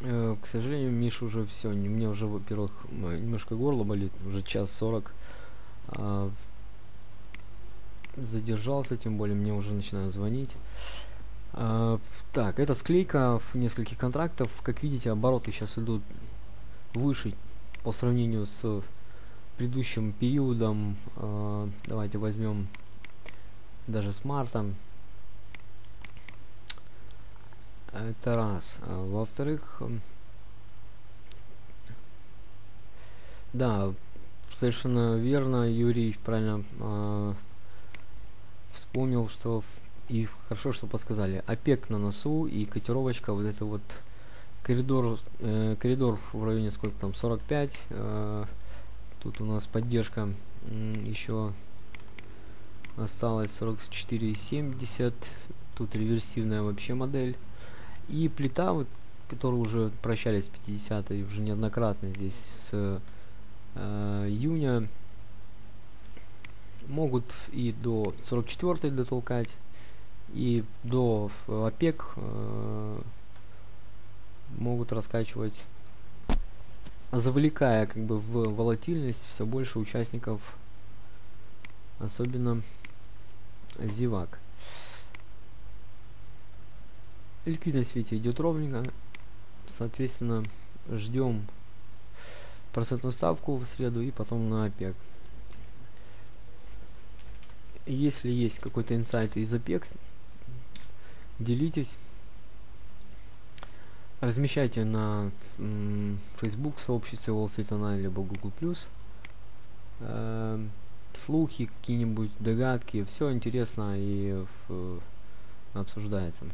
э, к сожалению, Миша уже все, не, мне уже, во-первых, немножко горло болит, уже час сорок э, задержался, тем более мне уже начинают звонить. Э, так, это склейка в нескольких контрактов, как видите, обороты сейчас идут выше по сравнению с предыдущим периодом. Э, давайте возьмем даже с марта, это раз. А во-вторых, да, совершенно верно, Юрий правильно э, вспомнил, что и хорошо, что подсказали. ОПЕК на носу, и котировочка вот это вот коридор, э, коридор в районе сколько там, сорок пять. э, Тут у нас поддержка еще осталась сорок четыре семьдесят. Тут реверсивная вообще модель. И плита, вот, которые уже прощались пятидесятые уже неоднократно здесь с э, июня, могут и до сорок четвёртой дотолкать, и до ОПЕК э, могут раскачивать, завлекая как бы в волатильность все больше участников, особенно зевак. Ликвидность, видите, идет ровненько, соответственно ждем процентную ставку в среду и потом на ОПЕК. Если есть какой-то инсайт из ОПЕК, делитесь, размещайте на Facebook в сообществе Wall Street Online либо Google+. Э, слухи, какие-нибудь догадки, все интересно и в, обсуждается.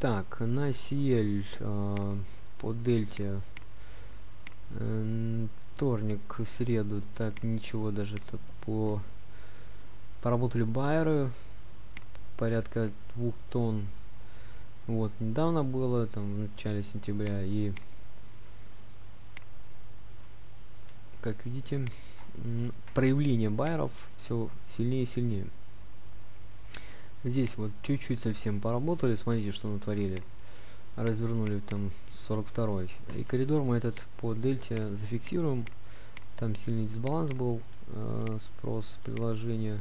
Так, на си эл э, по дельте э, вторник, среду, так ничего даже тут по поработали байеры порядка двух тонн. Вот недавно было там в начале сентября, и как видите проявление байеров все сильнее и сильнее. Здесь вот чуть-чуть совсем поработали, смотрите, что натворили. Развернули там сорок второй. И коридор мы этот по дельте зафиксируем. Там сильный дисбаланс был, э, спрос, предложение.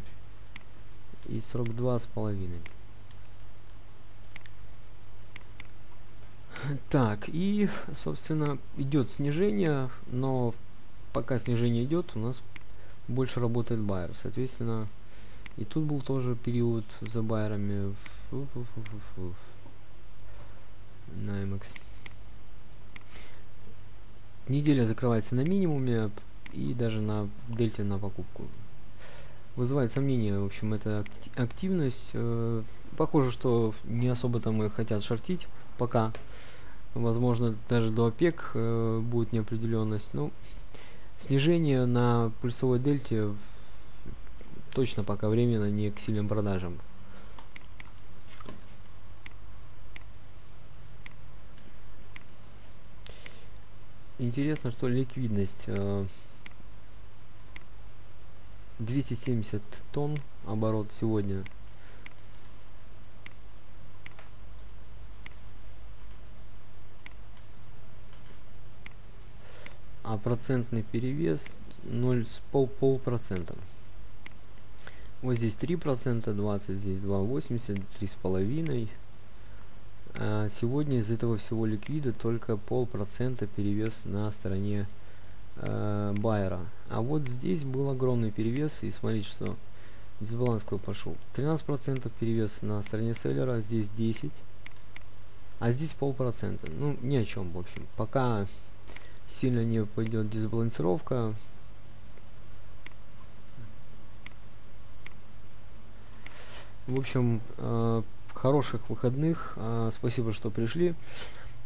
И сорок два с половиной. Так, и, собственно, идет снижение, но пока снижение идет, у нас больше работает байер. Соответственно, и тут был тоже период за байерами фу -фу -фу -фу -фу. на эм икс. Неделя закрывается на минимуме и даже на дельте на покупку. Вызывает сомнения, в общем, эта активность. Э, похоже, что не особо там и хотят шортить пока. Возможно, даже до ОПЕК э, будет неопределенность. Но снижение на пульсовой дельте точно пока временно не к сильным продажам. Интересно, что ликвидность э, двести семьдесят тонн оборот сегодня. А процентный перевес ноль целых пять десятых процента. Вот здесь три процента, двадцать, здесь два восемьдесят, три с половиной. А сегодня из этого всего ликвида только полпроцента перевес на стороне э, байера. А вот здесь был огромный перевес, и смотрите, что дисбаланс какой пошел. тринадцать процентов перевес на стороне селлера, здесь десять, а здесь полпроцента. Ну, ни о чем, в общем. Пока сильно не пойдет дисбалансировка. В общем, э, хороших выходных. Э, спасибо, что пришли.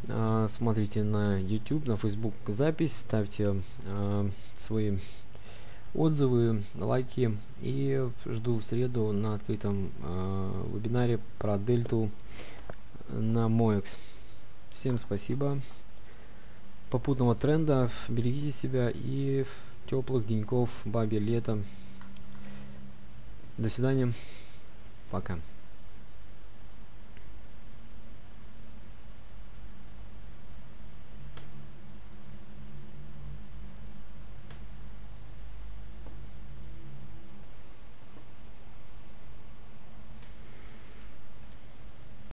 Э, смотрите на YouTube, на Facebook запись. Ставьте э, свои отзывы, лайки. И жду в среду на открытом э, вебинаре про дельту на Moex. Всем спасибо. Попутного тренда. Берегите себя и теплых деньков, бабье лето. До свидания. Пока.